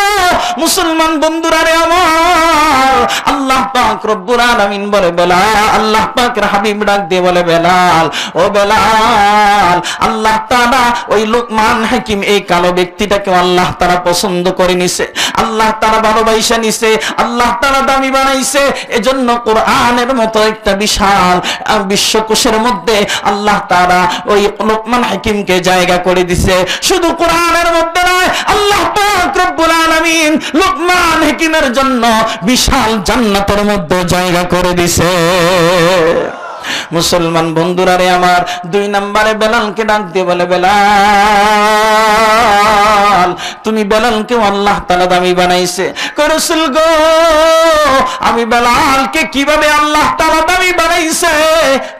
মুসলমান বন্ধুরা রে আমার, আল্লাহ পাক রব্বুল আলামিন বলে, বেলাল, আল্লাহ পাকের হাবিব ডাক দিয়ে বলে, বেলাল ও বেলাল, আল্লাহ তাআলা ওই লোকমান হাকিম এই কালো ব্যক্তিটাকে আল্লাহ তাআলা পছন্দ করে নিছে, আল্লাহ তাআলা ভালোবাসা নিছে, আল্লাহ তাআলা দামি বানাইছে। এজন্য কোরআনের মতো একটা বিশাল বিশ্বকোষের মধ্যে আল্লাহ তাআলা ওই লোকমান হাকিমকে জায়গা করে দিছে। শুধু কোরআনের মতো বেলায় আল্লাহ পাক রব্বুল আলামিন লুকমান হাকিমের জন্য বিশাল জান্নাতের মধ্যে জায়গা করে দিয়েছে। মুসলমান বন্ধুরা রে আমার, দুই নম্বরে বেলালকে ডাক দিয়ে বলে, বেলাল তুমি বেলালকে আল্লাহ তাআলা দামি বানাইছে। কই রাসূল গো, আমি বেলালকে কিভাবে আল্লাহ তাআলা দামি বানাইছে,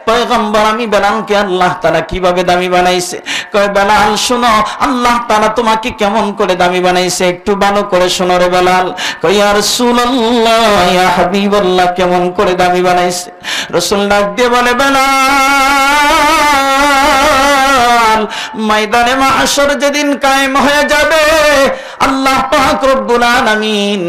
পয়গম্বর আমি বেলালকে আল্লাহ তাআলা কিভাবে দামি বানাইছে? কই বেলাল শোনো, আল্লাহ তাআলা তোমাকে কেমন করে দামি বানাইছে একটু ভালো করে শোনো রে বেলাল। কই ইয়া রাসূলুল্লাহ, ইয়া হাবিবাল্লাহ কেমন করে দামি বানাইছে? রাসূল ডাক দিয়ে বলে, বেলাল ময়দানে মাহশর যেদিন কায়েম হয়ে যাবে আল্লাহ পাক রব্বুল আলামিন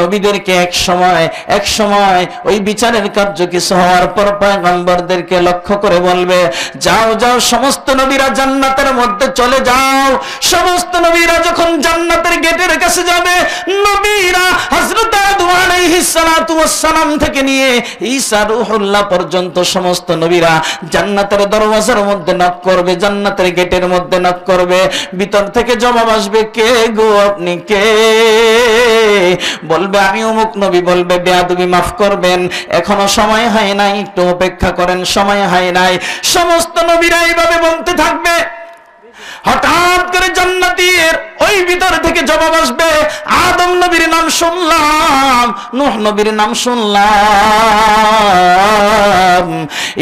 নবীদেরকে এক সময় এক সময় ওই বিচারের কার্য কিছু হওয়ার পর পয়গম্বরদেরকে লক্ষ্য করে বলবে, যাও যাও সমস্ত নবীরা জান্নাতের মধ্যে চলে যাও। সমস্ত নবীরা যখন জান্নাতের গেটের কাছে যাবে, নবীরা হযরত আদম আলাইহিস সালাতু ওয়াস সালাম থেকে নিয়ে ঈসা রূহুল্লাহ পর্যন্ত সমস্ত নবীরা জান্নাতের দরওয়াজার মধ্যে নক করবে, জান্নাতের গেটের মধ্যে নক করবে। ভিতর থেকে জবাব আসবে, কে গো আপনি কে? বলবে আমি অমুক নবী। বলবে বেয়াদবি মাফ করবেন, এখনো সময় হয় নাই, একটু অপেক্ষা করেন, সময় হয় নাই। সমস্ত নবীরা এইভাবে বলতে থাকবে। হঠাৎ করে জান্নাতের ওই ভিতর থেকে জবাব আসবে, আদম নবীর নাম শুনলাম, নূহ নবীর নাম শুনলাম,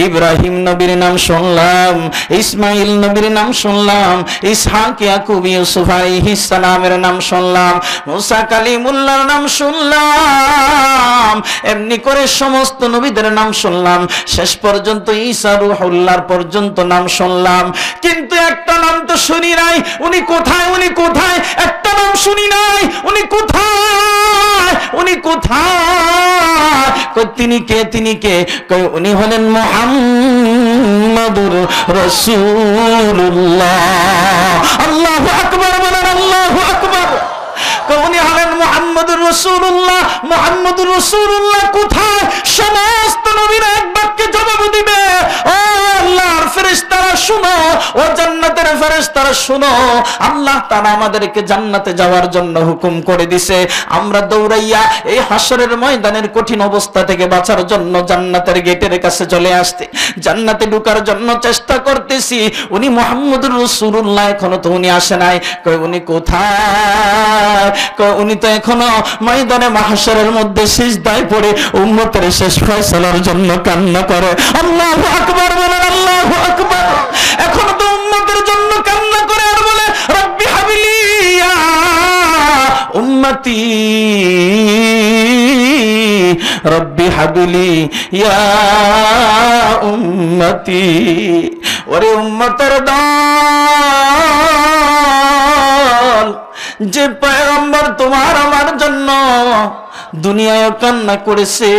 ইব্রাহিম নবীর নাম শুনলাম, ইসমাইল নবীর নাম শুনলাম, ইসহাক ইয়াকুব ইউসুফ আলাইহিস সালামের নাম শুনলাম, মুসা কালিমুল্লাহর নাম শুনলাম। এমনি করে সমস্ত নবীদের নাম শুনলাম, শেষ পর্যন্ত ঈসা রূহুল্লাহর পর্যন্ত নাম শুনলাম। কিন্তু একটা নাম তো শুনি নাই, উনি কোথায়, উনি কোথায়? একটা নাম শুনি নাই, উনি কোথায়, উনি কোথায়? কই তিনি কে, তিনি কে? কই উনি হলেন মুহাম্মাদুর রাসূলুল্লাহ। আল্লাহু আকবার বলেন, আল্লাহু আকবার। কই উনি হলেন মুহাম্মাদুর রাসূলুল্লাহ। মুহাম্মাদুর রাসূলুল্লাহ কোথায়? সমস্ত নবীরা এক বাক্যে জবাব দিবে, ও আল্লাহর ফেরেশতারা শুনো, ও জান্নাতের ফেরেশতারা শুনো, আল্লাহ তাআলা আমাদেরকে জান্নাতে যাওয়ার জন্য হুকুম করে দিয়েছে। আমরা দৌড়াইয়া এই হাশরের ময়দানের কঠিন অবস্থা থেকে বাঁচার জন্য জান্নাতের গেটের কাছে চলে আসতে, জান্নাতে ঢোকার জন্য চেষ্টা করতেছি। উনি মুহাম্মদুর রাসূলুল্লাহ, এখনো তো উনি আসে নাই। কই উনি কোথায়? কই উনি তো এখনো ময়দানে মাহশরের মধ্যে সিজদায় পড়ে উম্মতের শেষ ফয়সালার জন্য কান্না করে। আল্লাহু আকবার বলেন, আল্লাহু আকবার। এখন তো উম্মতের জন্য কান্না করে আর বলে, রব্বি হাবিলি ইয়া উম্মতি, রব্বি হাবিলি ইয়া উম্মতি। ওরে উম্মতের দল, যে পয়গম্বর তোমার আমার জন্য দুনিয়ায় কান্না করেছে,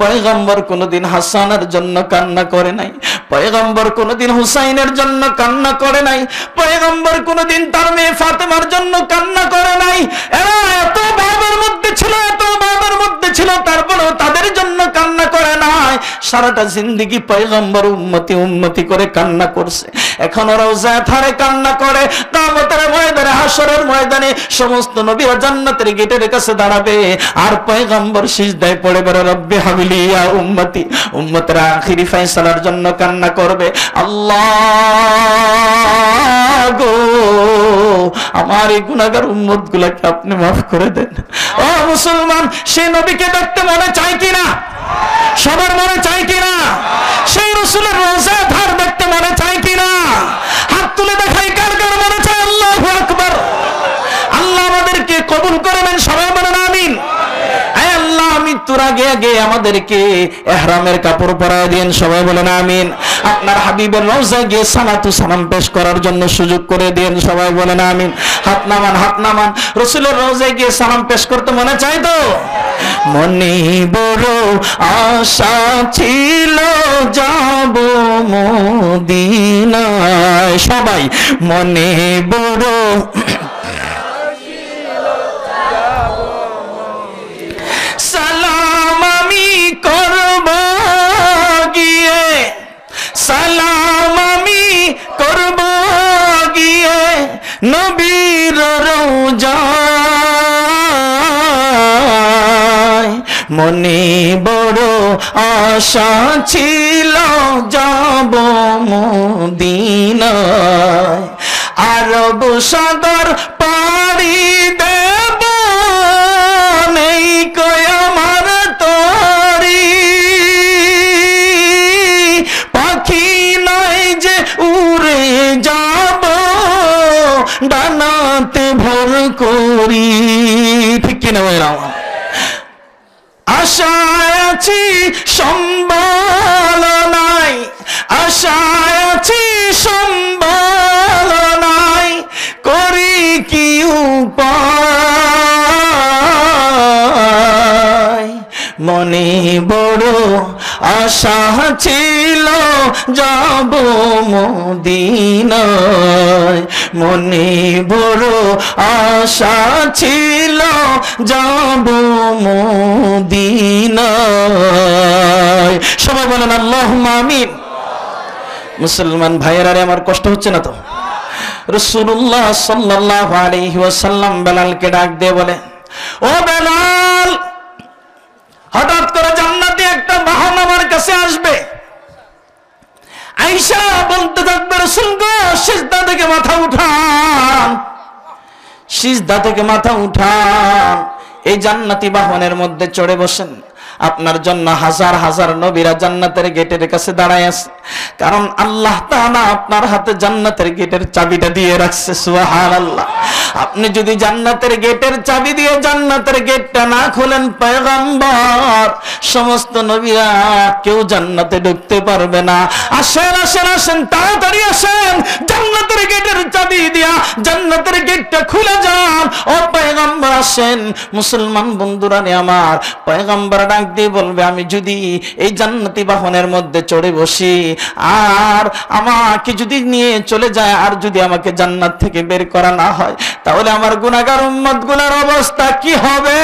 পয়গম্বর কোনোদিন হাসানের জন্য কান্না করে নাই, পয়গম্বর কোনোদিন হুসাইনের জন্য কান্না করে নাই, পয়গম্বর কোনোদিন তার মেয়ে ফাতেমার জন্য কান্না করে নাই। এরা এত ভাবের মধ্যে ছিল, এত ভাবের মধ্যে ছিল, তারপরেও তাদের জন্য কান্না করে নাই। সারাটা জিন্দেগি পয়গম্বর উম্মতি উম্মতি করে কান্না করছে। এখন রওজায়ে থারে কান্না করে, কিয়ামতের ময়দানে, হাশরের ময়দানে সমস্ত নবীরা জান্নাতের গেটের কাছে দাঁড়াবে, আর পয়গম্বর সিজদায় পড়ে বলে, রব্বি হাবিলি ইয়া উম্মতি। উম্মতের আখিরি ফয়সালার জন্য কান্না করবে, আল্লাহ গো আমার এই গুনাহগার উম্মতগুলোকে আপনি মাফ করে দেন। ও মুসলমান, সেই নবীকে দেখতে মনে চাই কিনা? সবার মনে চাই কিনা? সেই রাসূলের রওজায়ে থার দেখতে মনে চাই কিনা? হাত তুলে দেখাই কার কার মনে চাই? আল্লাহু আকবার। আল্লাহ আমাদেরকে কবুল করবেন, সবাই বলেন আমিন। আয় আল্লাহ, মৃত্যুর আগে আগে আমাদেরকে ইহরামের কাপড় পরায় দেন, সবাই বলেন আমিন। আপনার হাবিবের রওজায় গিয়ে সালাতু সালাম পেশ করার জন্য সুযোগ করে দেন, সবাই বলেন আমিন। হাত নামান, হাত নামান। রাসূলের রওজায় গিয়ে সালাম পেশ করতে মনে চায় তো? মনে বড় আশা ছিল যাব মদিনায়, সবাই মনে বড় সালাম আমি করব গিয়ে, সালাম আমি করব গিয়ে নবীর মনে বড় আশা ছিল যাব মদিনায়, আরব সাগর পাড়ি দেব নেই কই আমার তরি, পাখি নাই যে উড়ে যাব ডানাতে ভর করি, ঠিক কিনা বললাম। আশায় আছি সম্বল নাই, আশায় আছি সম্বল নাই, করি কি উপায়, মনে বড় আশা ছিল যাব মদিনায়, মনে বড় আশা ছিল যাব মদিনায়। সবাই বলেন আল্লাহুম্মা আমিন। মুসলমান ভাইয়েরা রে, আমার কষ্ট হচ্ছে না তো? রাসূলুল্লাহ সাল্লাল্লাহু আলাইহি ওয়াসাল্লাম বেলালকে ডাক দিয়ে বলে, ও বেলাল, হঠাৎ করে জান্নাতে একটা বাহন আমার কাছে আসবে, আয়েশা বলতে থাকবে, রাসূল গো সিজদা থেকে মাথা উঠান, সিজদা থেকে মাথা উঠান। এই জান্নাতি বাহনের মধ্যে চড়ে বসেন। আপনার জন্য হাজার হাজার নবীরা জান্নাতের গেটের কাছে দাঁড়ায় আছে, কারণ আল্লাহ তাআলা আপনার হাতে জান্নাতের গেটের চাবিটা দিয়ে রাখছে। সুবহানাল্লাহ। আপনি যদি জান্নাতের গেটের চাবি দিয়ে জান্নাতের গেটটা না খোলেন পয়গম্বর, সমস্ত নবীরা কেউ জান্নাতে ঢুকতে পারবে না। আসেন আসেন আসেন, তাড়াতাড়ি আসেন, জান্নাতের গেটের চাবি দিয়া জান্নাতের গেটটা খুলে যান, ও পয়গম্বর আসেন। মুসলমান বন্ধুরা নে আমার, পয়গম্বর ডাক দিয়ে বলবে, আমি যদি এই জান্নাতি বাহনের মধ্যে চড়ে বসি আর আমাকে যদি নিয়ে চলে যায়, আর যদি আমাকে জান্নাত থেকে বের করা না হয়, তাহলে আমার গুনাহগার উম্মতগুলোর অবস্থা কি হবে?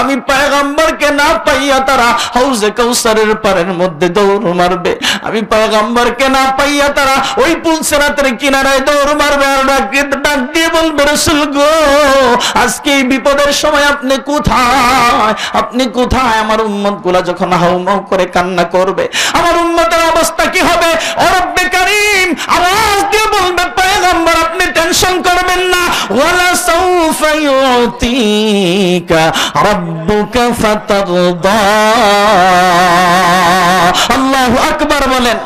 আমি পয়গম্বরকে না পাইয়া তারা হাউজে কাউসারের পারের মধ্যে দৌড় মারবে, আমি পয়গম্বরকে না পাইয়া তারা ওই পুল সিরাতের কিনারায় দৌড় মারবে, আর ডাক দিয়ে বলবে, রাসূল গো আজকে এই বিপদের সময় আপনি কোথায়? আপনি কোথায়? আমার উম্মতগুলা যখন হাউমাউ করে কান্না করবে, আমার উম্মতের অবস্থা কি হবে? ও রব্বে কারীম আওয়াজ দিয়ে বলবে, পয়গম্বর আপনি টেনশন করবেন না, ওয়ালা সাউফা ইউতিকা রাব্বুকা ফাতারদা। আল্লাহু আকবার বলেন।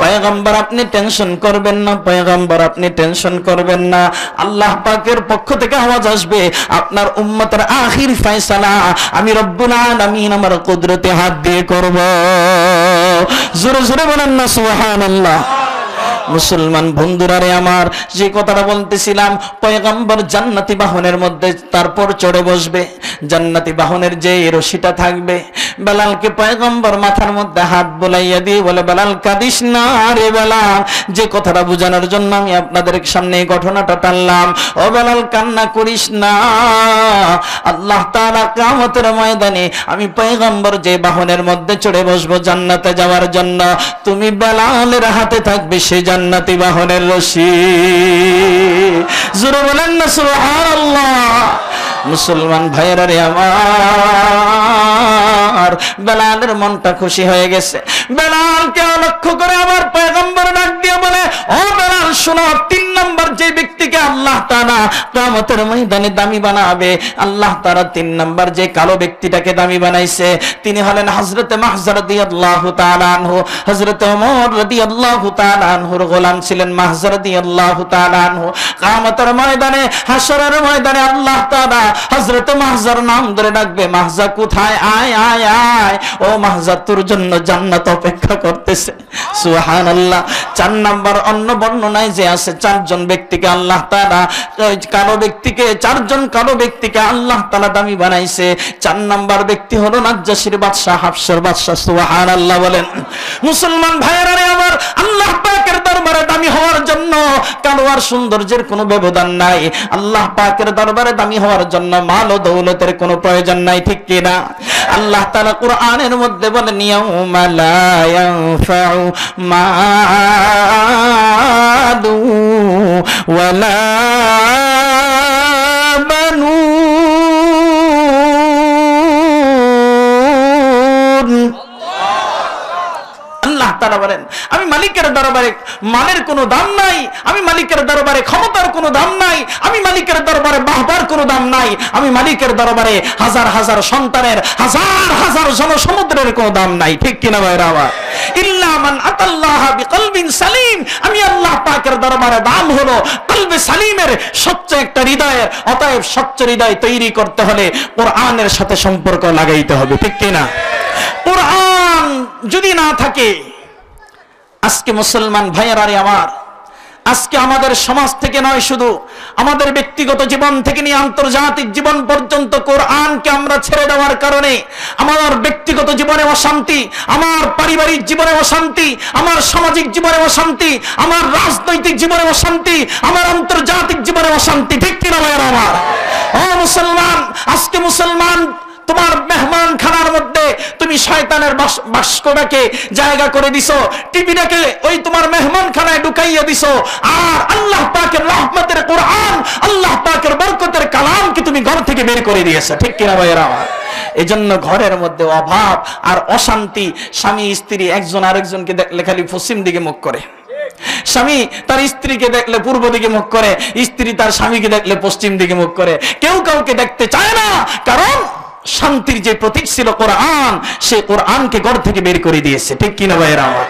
পয়গম্বর আপনি টেনশন করবেন না, পয়গম্বর আপনি টেনশন করবেন না, আল্লাহ পাকের পক্ষ থেকে আওয়াজ আসবে, আপনার উম্মতের আখির ফয়সালা আমি রব্বুল আলামিন আমার কুদরতে হাত দিয়ে করব। জোরে জোরে বলেন না সুবহানাল্লাহ। মুসলমান বন্ধুরা রে আমার, যে কথাটা বলতেছিলাম, পয়গম্বর জান্নাতি বাহনের মধ্যে তারপর চড়ে বসবে, জান্নাতি বাহনের যে রশিটা থাকবে, বেলালকে পয়গম্বর মাথার মধ্যে হাত বুলাইয়া দিয়ে বলে, বেলাল কাঁদিস না রে বেলাল। যে কথাটা বোঝানোর জন্য আমি আপনাদের সামনে এই ঘটনাটা টানলাম। ও বেলাল কান্না করিস না, আল্লাহ তাআলা কিয়ামতের ময়দানে আমি পয়গম্বর যে বাহনের মধ্যে চড়ে বসবো জান্নাতে যাওয়ার জন্য, তুমি বেলালের হাতে থাকবে সেই জান্নাতি বাহনের রশি। জোরে বলেন না সুবহানাল্লাহ। মুসলমান ভাইয়েরা রে আমার, বেলালের মনটা খুশি হয়ে গেছে। বেলালকে লক্ষ্য করে আবার পয়গম্বর ডাক দিয়ে বলে, ও বেলাল শোনো, তিন নম্বর যে ব্যক্তিকে আল্লাহ তাআলা কিয়ামতের ময়দানে দামি বানাবে, আল্লাহ তাআলা তিন নম্বর যে কালো ব্যক্তিটাকে দামি বানাইছে, তিনি হলেন হযরতে মাহজার রাদিয়াল্লাহু তাআলা আনহু। হযরতে ওমর রাদিয়াল্লাহু তাআলা আনহুর গোলাম ছিলেন মাহজার রাদিয়াল্লাহু তাআলা আনহু। কিয়ামতের ময়দানে, হাশরের ময়দানে আল্লাহ তাআলা হযরত মাহজার নাম ধরে ডাকবে, মাহজা কোথায়, আয় আয় আয়, ও মাহজা তোর জন্য জান্নাত অপেক্ষা করতেছে। সুবহানাল্লাহ। চার নাম্বার, অন্য বর্ণনায় যে আছে, চারজন ব্যক্তিকে আল্লাহ তাআলা, কালো ব্যক্তিকে, চারজন কালো ব্যক্তিকে আল্লাহ তাআলা দামি বানাইছে। চার নাম্বার ব্যক্তি হলো নাজ্জাশীর বাদশা, হাবশের বাদশা। সুবহানাল্লাহ বলেন। মুসলমান ভাইয়েরা রে আমার, আল্লাহ পাকের দরবারে দামি হওয়ার জন্য কালো আর সৌন্দর্যের কোনো ব্যবধান নাই। আল্লাহ পাকের দরবারে দামি হওয়ার জন্য মাল ও দৌলতের কোনো প্রয়োজন নাই, ঠিক কি না? আল্লাহ তাআলা কোরআনের মধ্যে বলেন, ইয়াউমা লা ইয়ানফাউ মালু ওয়ালা বানুন তারা বলেন আমি মালিকের দরবারে মানের কোনো দাম নাই, আমি মালিকের দরবারে ক্ষমতার কোনো দাম নাই, আমি মালিকের দরবারে বাহবার কোনো দাম নাই, আমি মালিকের দরবারে হাজার হাজার সন্তানের হাজার হাজার জনসমুদ্রের কোনো দাম নাই। ঠিক কিনা ভাইরা আমার? ইল্লা মান আতাল্লাহা বিকলবিন সালিম, আমি আল্লাহ পাকের দরবারে দাম হলো কলবে সালিমের, সচ্চ একটা হৃদয়। অতএব সচ্চ হৃদয় তৈরি করতে হলে কোরআনের সাথে সম্পর্ক লাগাইতে হবে। ঠিক কিনা? কোরআন যদি না থাকে, আজকে মুসলমান ভাইয়ারারে আমার, আজকে আমাদের সমাজ থেকে নয়, শুধু আমাদের ব্যক্তিগত জীবন থেকে নিয়ে আন্তর্জাতিক জীবন পর্যন্ত কোরআনকে আমরা ছেড়ে দেওয়ার কারণে আমার ব্যক্তিগত জীবনে অশান্তি, আমার পারিবারিক জীবনে অশান্তি, আমার সামাজিক জীবনে অশান্তি, আমার রাজনৈতিক জীবনে অশান্তি, আমার আন্তর্জাতিক জীবনে অশান্তি। ঠিক কিনা ভাইয়ারা আমার? ও মুসলমান, আজকে মুসলমান তোমার মেহমান খানার মধ্যে তুমি শয়তানের বাক্সটাকে জায়গা করে দিছো, টিভিটাকে ওই তোমার মেহমান খানায় ঢুকাইয়া দিছো, আর আল্লাহ পাকের রহমতের কোরআন, আল্লাহ পাকের বরকতের কালামকে তুমি ঘর থেকে বের করে দিয়েছো। ঠিক কিনা ভাইরা? এজন্য ঘরের মধ্যে অভাব আর অশান্তি। স্বামী স্ত্রী একজন আরেকজনকে দেখলে খালি পশ্চিম দিকে মুখ করে, স্বামী তার স্ত্রীকে দেখলে পূর্ব দিকে মুখ করে, স্ত্রী তার স্বামীকে দেখলে পশ্চিম দিকে মুখ করে, কেউ কাউকে দেখতে চায় না। কারণ শান্তির যে প্রতীক ছিল কোরআন, সে কোরআনকে ঘর থেকে বের করে দিয়েছে। ঠিক কিনা ভাইরা আমার?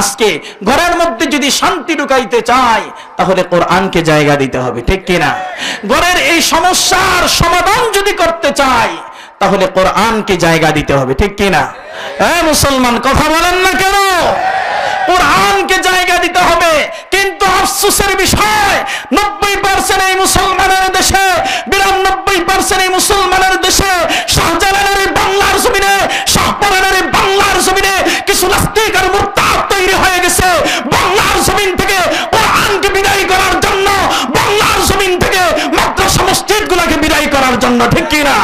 আজকে ঘরের মধ্যে যদি শান্তি ঢুকাইতে চায়, তাহলে কোরআনকে জায়গা দিতে হবে। ঠিক কিনা? ঘরের এই সমস্যার সমাধান যদি করতে চায়, তাহলে কোরআনকে জায়গা দিতে হবে। ঠিক কিনা? হ্যাঁ মুসলমান, কথা বলেন না কেন? কোরআনকে জায়গা দিতে হবে। কিন্তু আফসোসের বিষয়, নব্বই পার্সেন্ট এই মুসলমানের দেশে, বিরানব্বই পার্সেন্ট এই মুসলমানের দেশে, শাহজালালের এই বাংলার জমিনে, শাহপরানের এই বাংলার জমিনে কিছু নাস্তিক আর মুরতাদ তৈরি হয়ে গেছে। বাংলার জমিন থেকে কোরআনকে বিদায় করার জন্য, বাংলার জমিন থেকে মাদ্রাসা মসজিদ গুলাকে বিদায় করার জন্য। ঠিক কিনা?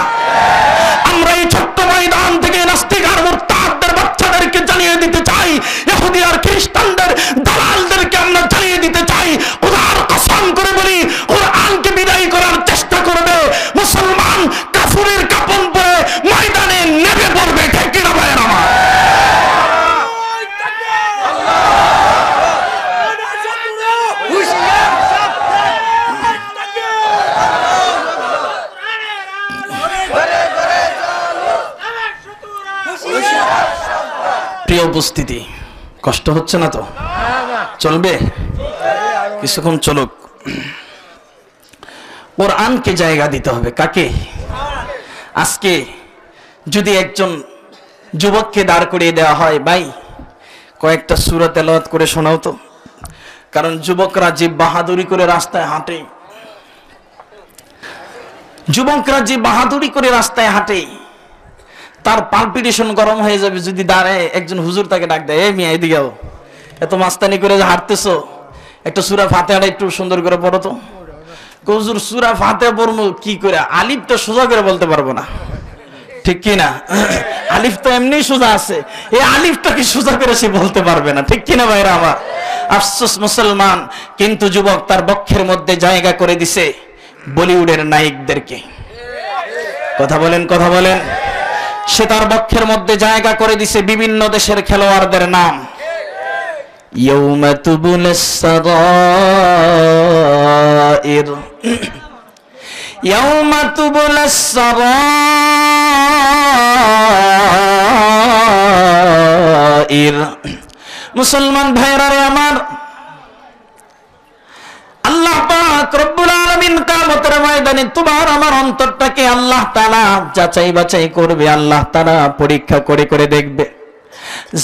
আমরা এই ছোট্ট ময়দান থেকে নাস্তিক আর মুরতাদদের বাচ্চাদেরকে জানিয়ে দিতে চাই, ইহুদি আর খ্রিস্টানদের দালালদেরকে আমরা জানিয়ে দিতে চাই, খোদার কসম করে বলি, কোরআনকে বিদায় করার চেষ্টা করবে মুসলমান, কাফুরের কাপন পরে ময়দানে নেমে পড়বে। ঠিক কিনা ভাই আমার? প্রিয় উপস্থিতি, কষ্ট হচ্ছে না তো? চলবে কিছুক্ষণ, চলুক। কোরআনকে জায়গা দিতে হবে। কাকে? আজকে যদি একজন যুবককে দাঁড় করিয়ে দেওয়া হয়, ভাই কয়েকটা সূরা তেলাওয়াত করে শোনাও তো, কারণ যুবকরা যে বাহাদুরি করে রাস্তায় হাঁটে, যুবকরা যে বাহাদুরি করে রাস্তায় হাঁটে, তার পালপিটেশন গরম হয়ে যাবে যদি দাঁড়ায় একজন হুজুর তাকে ডাক দেয়, এই মিয়া এদিকেও, এত মাস্তানি করে যে হাঁটতেছো, একটা সূরা ফাতিহাটা একটু সুন্দর করে পড়ো তো। হুজুর সূরা ফাতিহা পড়বো কি করে? আলিফ তো সোজা করে বলতে পারবো না। ঠিক কিনা? আলিফ তো এমনি সোজা আছে, এই আলিফটাকে সোজা করে সে বলতে পারবে না। ঠিক কিনা ভাইরা আমার? আফসোস মুসলমান, কিন্তু যুবক তার বক্ষের মধ্যে জায়গা করে দিছে বলিউডের নায়কদেরকে। কথা বলেন, কথা বলেন। সে তার বক্ষের মধ্যে জায়গা করে দিছে বিভিন্ন দেশের খেলোয়াড়দের নাম। ইয়াউমা তুবুলাস সারাইর, ইয়াউমা তুবুলাস সারাইর। মুসলমান ভাইরা রে আমার, আল্লাহ পাক রব্বুল আলামিন কিয়ামতের ময়দানে তোমার আমার অন্তরটাকে আল্লাহ তাআলা যাচাই বাছাই করবে। আল্লাহ তাআলা পরীক্ষা করে করে দেখবে।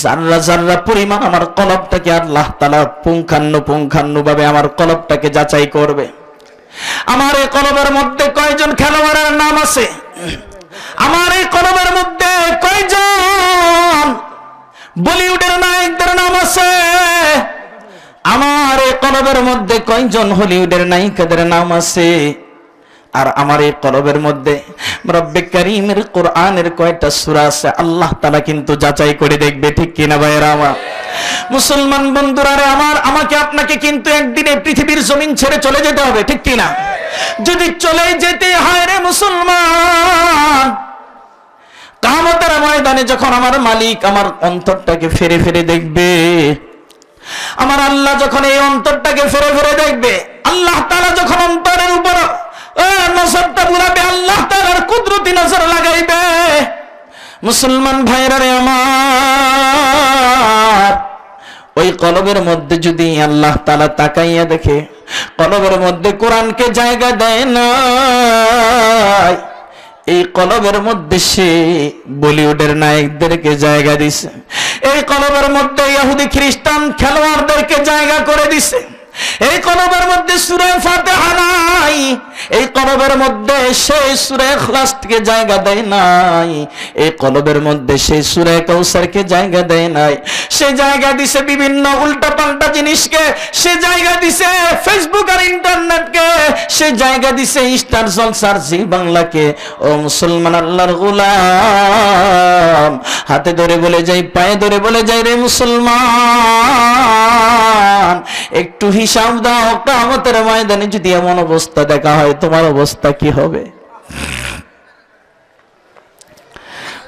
জাররা জাররা পরিমাণ আমার কলবটাকে আল্লাহ তাআলা পুঙ্খান্নু পুঙ্খান্নু ভাবে আমার কলবটাকে যাচাই করবে। আমার এই কলবের মধ্যে কয়জন খেলোয়াড়ের নাম আছে? আমার এই কলবের মধ্যে কয়জন বলিউডের নায়কদের নাম আছে? আমার এই কলবের মধ্যে কয়জন হলিউডের নায়িকাদের নাম আছে? আর আমার এই কলবের মধ্যে রব্বে কারীমের কোরআনের কয়টা সূরা আছে? আল্লাহ তাআলা কিন্তু যাচাই করে দেখবে। ঠিক কিনা ভাইরা আমার? মুসলমান বন্ধুরা রে আমার, আমাকে আপনাকে কিন্তু একদিনে পৃথিবীর জমিন ছেড়ে চলে যেতে হবে। ঠিক কিনা? যদি চলে যেতে হয় রে মুসলমান, কিয়ামতের ময়দানে সেখানে যখন আমার মালিক আমার অন্তরটাকে ফেরে ফেরে দেখবে, আমার আল্লাহ যখন এই অন্তরটাকে ফেরে ফেরে দেখবে, আল্লাহ তাআলা যখন অন্তরের উপর নজরটা বুলাবে, আল্লাহ তাআলার কুদরতি নজর লাগাইবে। মুসলমান ভাইরা রে আমার, ওই কলবের মধ্যে যদি আল্লাহ তাআলা তাকাইয়া দেখে কলবের মধ্যে কোরআনকে জায়গা দেয় না, এই কলবের মধ্যে সে বলিউডের নায়কদেরকে জায়গা দিছে, এই কলবের মধ্যে ইহুদি খ্রিস্টান খেলোয়াড়দেরকে জায়গা করে দিছে, এই কলবের মধ্যে সূরা ফাতিহা নাই, এই কলবের মধ্যে সেই সূরা ইখলাসকে জায়গা দেয় নাই, এই কলবের মধ্যে সেই সূরা কাউসারকে জায়গা দেয় নাই। সে জায়গা দিছে বিভিন্ন উল্টাপাল্টা জিনিসকে, সে জায়গা দিছে ফেসবুক আর ইন্টারনেটকে, সে জায়গা দিছে স্টার জলসার জি বাংলাকে। ও মুসলমান আল্লাহর গোলাম, হাতে ধরে বলে যাই, পায়ে ধরে বলে যাই রে মুসলমান, একটু হিসাব দাও, কিয়ামতের ময়দানে যদি এমন অবস্থা দেখা হয় তোমার অবস্থা কি হবে?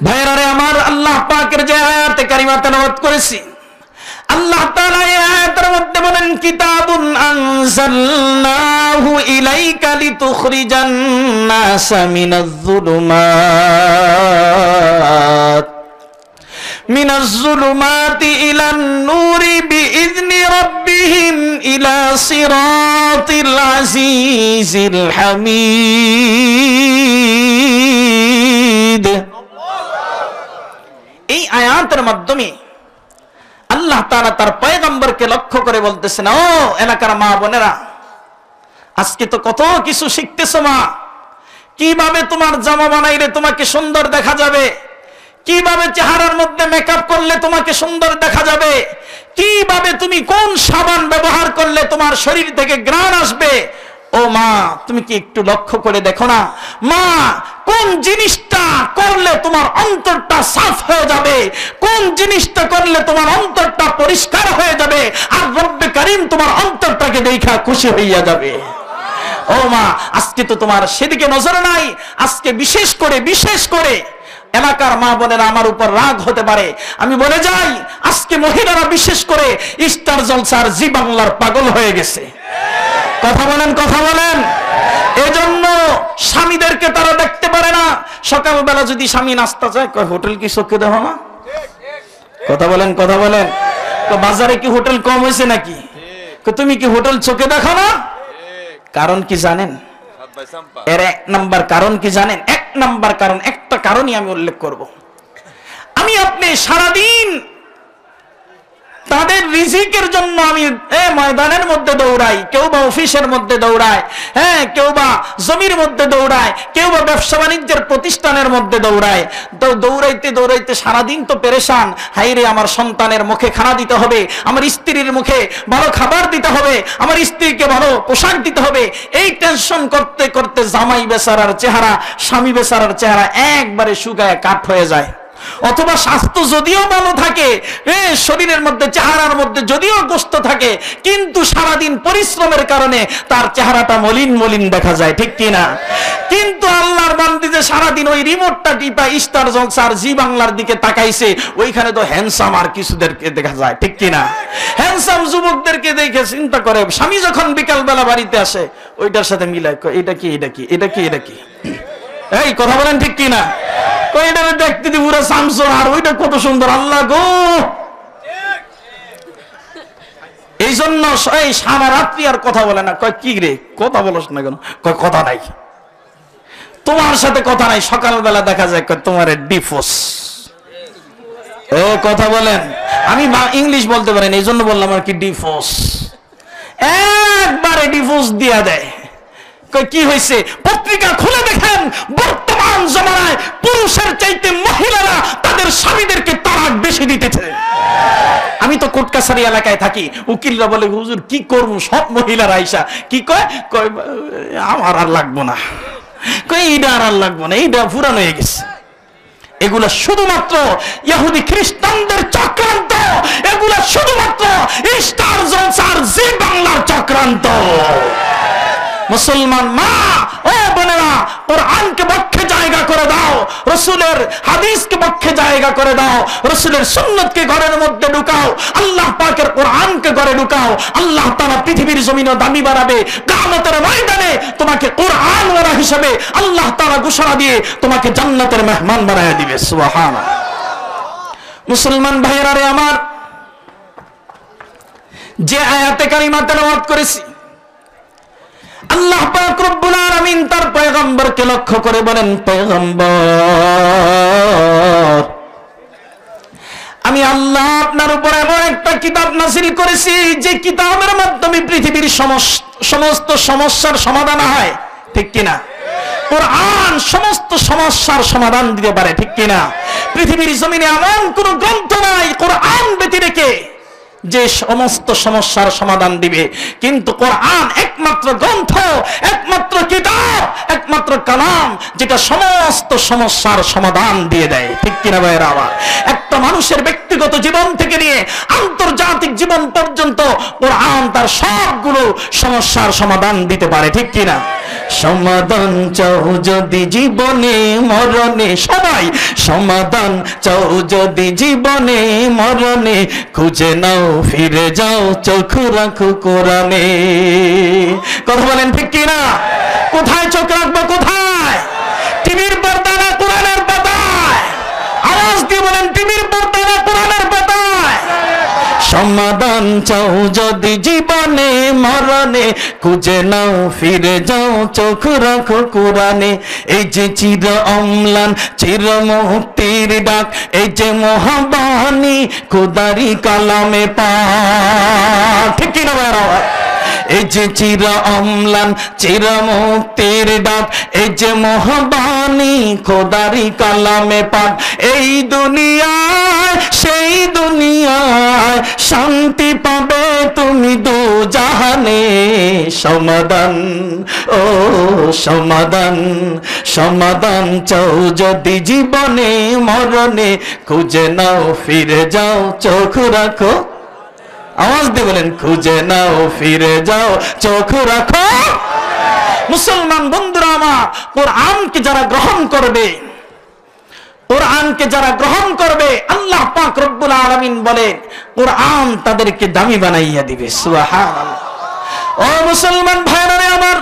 ভাইরা রে আমার, আল্লাহ পাকের যে আয়াতে কারিমা তেলাওয়াত করেছি, আল্লাহ তাআলা এই আয়াতের মধ্যে বলেন, কিতাবুন আনজালনাহু ইলাইকা লিতুখরিজান নাসা মিনাজ যুলুমাত মিনাজ যুলুমাতি ইলান নূরি বিইযনি রাব্বিহিম ইলা সিরাতিল আজিজিল হামিদ। এই আয়াতের মাধ্যমে আল্লাহ তাআলা তার পয়গম্বরকে লক্ষ্য করে বলতেছেন, ও এলাকার মা বোনেরা, আজকে তো কত কিছু শিখতেছো মা, কিভাবে তোমার জামা বানাইলে তোমাকে সুন্দর দেখা যাবে, কিভাবে চেহারার মধ্যে মেকআপ করলে তোমাকে সুন্দর দেখা যাবে, কিভাবে তুমি কোন সাবান ব্যবহার করলে তোমার শরীর থেকে ঘ্রাণ আসবে। ও মা, তুমি কি একটু লক্ষ্য করে দেখো না মা, কোন জিনিসটা করলে তোমার অন্তরটা সাফ হয়ে যাবে, কোন জিনিসটা করলে তোমার অন্তরটা পরিষ্কার হয়ে যাবে, আর রব্বে কারীম তোমার অন্তরটাকে দেখা খুশি হইয়া যাবে। ও মা, আজকে তো তোমার সেদিকে নজর নাই। আজকে বিশেষ করে বিশেষ করে এলাকার মা বোনেরা আমার উপর রাগ হতে পারে, আমি বলে যাই, আজকে মহিলারা বিশেষ করে স্টার জলসার জি বাংলার পাগল হয়ে গেছে। কথা বলেন, কথা বলেন। এজন্য স্বামীদেরকে তারা দেখতে পারে না। সকালবেলা যদি স্বামী নাস্তা চায়, কয় হোটেল কি চোখে দেখো না? কথা বলেন, কথা বলেন। বাজারে কি হোটেল কম হয়েছে নাকি? তুমি কি হোটেল চোখে দেখো না? কারণ কি জানেন? এর এক নাম্বার কারণ কি জানেন? এক নাম্বার কারণ, একটা কারণই আমি উল্লেখ করব। আমি আপনি সারাদিন তাদের রিজিকের জন্য আমি ময়দানের মধ্যে দৌড়াই, কেউ বা অফিসের মধ্যে দৌড়ায়, হ্যাঁ, কেউ বা জমির মধ্যে দৌড়ায়, কেউ বা ব্যবসা বাণিজ্যের প্রতিষ্ঠানের মধ্যে দৌড়ায়। দৌড়াইতে দৌড়াইতে সারাদিন তো পেরেশান, হাইরে আমার সন্তানের মুখে খানা দিতে হবে, আমার স্ত্রীর মুখে ভালো খাবার দিতে হবে, আমার স্ত্রীকে ভালো পোশাক দিতে হবে। এই টেনশন করতে করতে জামাই বেচারার চেহারা, স্বামী বেচারার চেহারা একবারে শুকায় কাঠ হয়ে যায়। অথবা স্বাস্থ্য যদিও ভালো থাকে, শরীরের মধ্যে চেহারার মধ্যে যদিও গোশত থাকে, কিন্তু সারাদিন পরিশ্রমের কারণে তার চেহারাটা মলিন মলিন দেখা যায়, ঠিক কিনা? কিন্তু আল্লাহর বান্দা যে সারাদিন ওই রিমোটটা টিপা স্টার জলসার জি বাংলার দিকে তাকাইছে, ওইখানে তো হ্যান্ডসাম আর কিছুদেরকে দেখা যায়, ঠিক কিনা? হ্যান্ডসাম যুবকদেরকে দেখে চিন্তা করে, স্বামী যখন বিকালবেলা বাড়িতে আসে ওইটার সাথে মিলায়, এটা কি এটা কি এটা কি এটা কি, এই কথা বলেন ঠিক কিনা? দেখতে পুরো শামসুর, আর ওইটা কত সুন্দর, আল্লাহ গো। এই জন্য সারা রাত্রি আর কথা বলে না। কয় কি রে কথা বলস না কেন? কয় কথা নাই তোমার সাথে, কথা নাই। সকালবেলা দেখা যায় কয় তোমার ডিফোস। ও কথা বলেন, আমি ইংলিশ বলতে পারি না, এই জন্য বললাম আর কি, ডিফোস। একবারে ডিফোস দিয়া দেয়। কি হয়েছে? পত্রিকা খুলে দেখেন, বর্তমান জমানায় পুরুষের চাইতে মহিলারা তাদের স্বামীদেরকে তালাক বেশি দিতেছে। আমি তো কোটকাছারি এলাকায় থাকি, উকিলরা বলে, হুজুর কি করব, সব মহিলারা আইসা কি কয়, কয় আমার আর লাগবো না, কয় এইটা আর লাগবো না, এইটা পুরানো হয়ে গেছে। এগুলা শুধুমাত্র ইহুদি খ্রিস্টানদের চক্রান্ত, এগুলা শুধুমাত্র স্টার জলসার জি বাংলার চক্রান্ত। মুসলমান মা, ও मेहमान बनाया दिबे मुसलमान भाईरा रे आमार जे आयाते करीमा তেলাওয়াত করেছি আল্লাহ পাক রব্বুল আলামিন তার পয়গম্বরকে লক্ষ্য করে বলেন পয়গম্বর আমি আল্লাহ আপনার উপর এমন একটা কিতাব নাযিল করেছি যে কিতাবের মাধ্যমে পৃথিবীর সমস্ত সমস্যার সমাধান হয় ঠিক কি না কোরআন সমস্ত সমস্যার সমাধান দিতে পারে ঠিক কি না পৃথিবীর জমিনে এমন কোন গ্রন্থ নাই কোরআন ব্যতীত কে যে সমস্ত সমস্যার সমাধান দিবে কিন্তু কোরআন একমাত্র গ্রন্থ একমাত্র কিতাব একমাত্র কালাম যেটা সমস্ত সমস্যার সমাধান দিয়ে দেয় ঠিক কি না ভাইরা আমার একটা মানুষের ব্যক্তিগত জীবন থেকে নিয়ে আন্তর্জাতিক জীবন পর্যন্ত কোরআন তার সবগুলো সমস্যার সমাধান দিতে পারে ঠিক কি না সমাধান চাও যদি জীবনে মরণে সবাই সমাধান চাও যদি জীবনে মরণে খুঁজে নাও ফিরে যাও চোখ রাখো কোরআনে কথা বলেন ঠিক কি না কোথায় চোখ রাখবো কোথায় টিভির পর্দা না কোরআনের পাতায় আওয়াজ দিয়ে বলেন টিভির পর্দা না কোরআনের পাতায় সমাধান চাও যদি জীবনে মরণে খুঁজে নাও ফিরে যাও চোখ রাখো কোরআনে এই যে চির অম্লান চির মুক্তির ডাক এই যে মহাবাণী খোদারি কালামে পাক ঠিক কি না ভাইরা এই যে চির অম্লান চির মুক্তির ডাক এই যে মহাবাণী খোদারি কালামে পাক এই দুনিয়ায় সেই দুনিয়ায় শান্তি পাবে তুমি দু জাহানে সমাধান ও সমাধান সমাধান চাও যদি জীবনে মরণে খুঁজে নাও ফিরে যাও চোখ রাখো আওয়াজ দিয়ে বলেন খুঁজে নাও ফিরে যাও চোখ রাখো মুসলমান বন্ধুরা আমার কোরআনকে যারা গ্রহণ করবে কোরআনকে যারা গ্রহণ করবে আল্লাহ পাক রব্বুল আলামিন বলেন কোরআন তাদেরকে দামি বানাইয়া দিবে সুবহানাল্লাহ ও মুসলমান ভাইরা আমার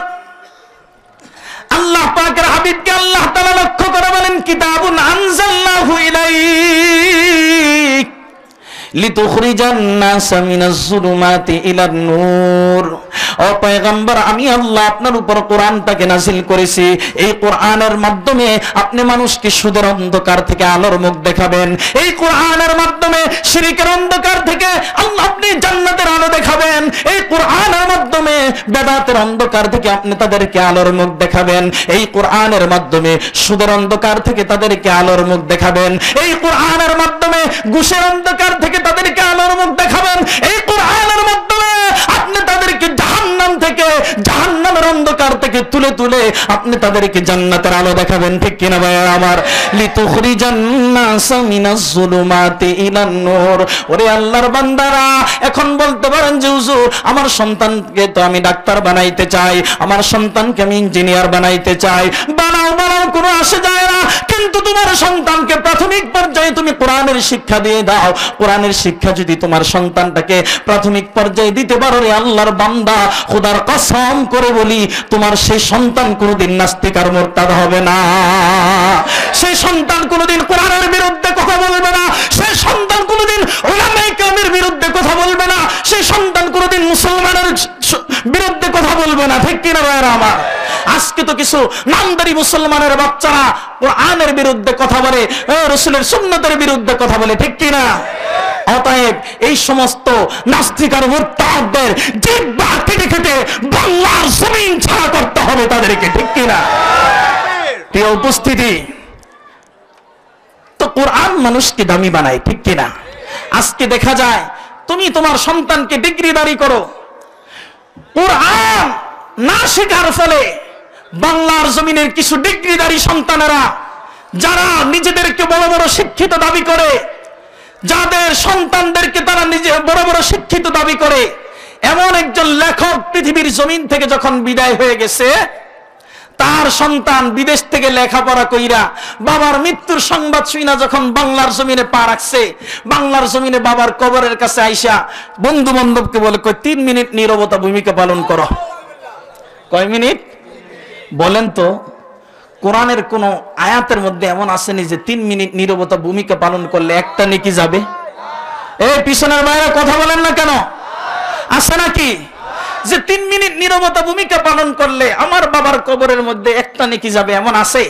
আল্লাহ পাকের হাবিবকে আল্লাহ তাআলা লক্ষ্য করে বলেন কিতাবুন আনজালনাহু ইলাইক লিতুখরিজান নাসা মিনাজ জুলুমাতি ইলান নূর ও পয়গম্বর আমি আল্লাহ আপনার উপর কোরআনটাকে নাযিল করেছি এই কোরআনের মাধ্যমে আপনি মানুষকে সুদের অন্ধকার থেকে আলোর মুখ দেখাবেন এই কোরআনের মাধ্যমে শিরকের অন্ধকার থেকে আল্লাহ আপনি জান্নাতের আলো দেখাবেন এই কোরআনের মাধ্যমে বিদআতের অন্ধকার থেকে আপনি তাদেরকে আলোর মুখ দেখাবেন এই কোরআনের মাধ্যমে সুদের অন্ধকার থেকে তাদেরকে আলোর মুখ দেখাবেন এই কোরআনের মাধ্যমে ঘুষের অন্ধকার থেকে তাদেরকে আলোর মুখ দেখাবেন এই কোরআনের মাধ্যমে আপনি তাদেরকে জাহান্নাম থেকে জাহান্নামের অন্ধকার থেকে তুলে তুলে আপনি তাদেরকে জান্নাতের আলো দেখাবেন ঠিক কি না ভাই আমার লিতুখরিজান নাসা মিনাজ জুলুমাতি ইলান নূর ওরে আল্লাহর বান্দারা এখন বলতে পারেন যে হুজুর আমার সন্তানকে তো আমি ডাক্তার বানাইতে চাই আমার সন্তানকে আমি ইঞ্জিনিয়ার বানাইতে চাই বানাও বানাও কোনো আসে যায় না কিন্তু তোমার সন্তানকে প্রাথমিক পর্যায়ে তুমি কোরআনের শিক্ষা দিয়ে দাও কোরআনের শিক্ষা যদি তোমার সন্তানটাকে প্রাথমিক পর্যায়ে দিতে পারো রে আল্লাহর বান্দা খোদার কসম করে বলি তোমার সেই সন্তান কোনোদিন নাস্তিক আর মুরতাদ হবে না সেই সন্তান কোনোদিন কোরআনের বিরুদ্ধে কথা বলবে না সেই সন্তান কোনোদিন উলামায়ে কেরামের বিরুদ্ধে কথা বলবে না সেই সন্তান কোনোদিন মুসলমানের বিরুদ্ধে কথা বলবে না ঠিক কিনা ভাইরা আমার আজকে তো কিছু নামদারি মুসলমানের বাচ্চারা কোরআনের বিরুদ্ধে কথা বলে রাসূলের সুন্নতের বিরুদ্ধে কথা বলে ঠিক কিনা অতএব এই সমস্ত নাস্তিক আর মুরতাদদের জিহ্বা কেটে কেটে বাংলার জমিন ছাড়া করতে হবে তাদেরকে ঠিক কিনা প্রিয় উপস্থিতি তো কোরআন মানুষকে দামি বানায় ঠিক কিনা আজকে দেখা যায় তুমি তোমার সন্তানকে ডিগ্রিধারী করো কোরআন না শেখার ফলে বাংলার জমিনের কিছু ডিগ্রিধারী সন্তানেরা যারা নিজেদেরকে বড় বড় শিক্ষিত দাবি করে যাদের সন্তানদেরকে তারা নিজে বড় বড় শিক্ষিত দাবি করে এমন একজন লেখক পৃথিবীর জমিন থেকে যখন বিদায় হয়ে গেছে তার সন্তান বিদেশ থেকে লেখাপড়া কইরা বাবার মৃত্যুর সংবাদ শুনা যখন বাংলার জমিনে পা রাখছে, বাংলার জমিনে বাবার কবরের কাছে আইসা বন্ধু বান্ধবকে বলে কই তিন মিনিট নীরবতা ভূমিকা পালন করো। কয় মিনিট বলেন তো? কোরআনের কোন আয়াতের মধ্যে এমন আসেনি যে তিন মিনিট নীরবতা ভূমিকা পালন করলে একটা নেকি যাবে? এই পিছনের বাইরে কথা বলেন না কেন, আসে নাকি যে তিন মিনিট নীরবতা ভূমিকা পালন করলে আমার বাবার কবরের মধ্যে একটা নেকি যাবে, এমন আছে?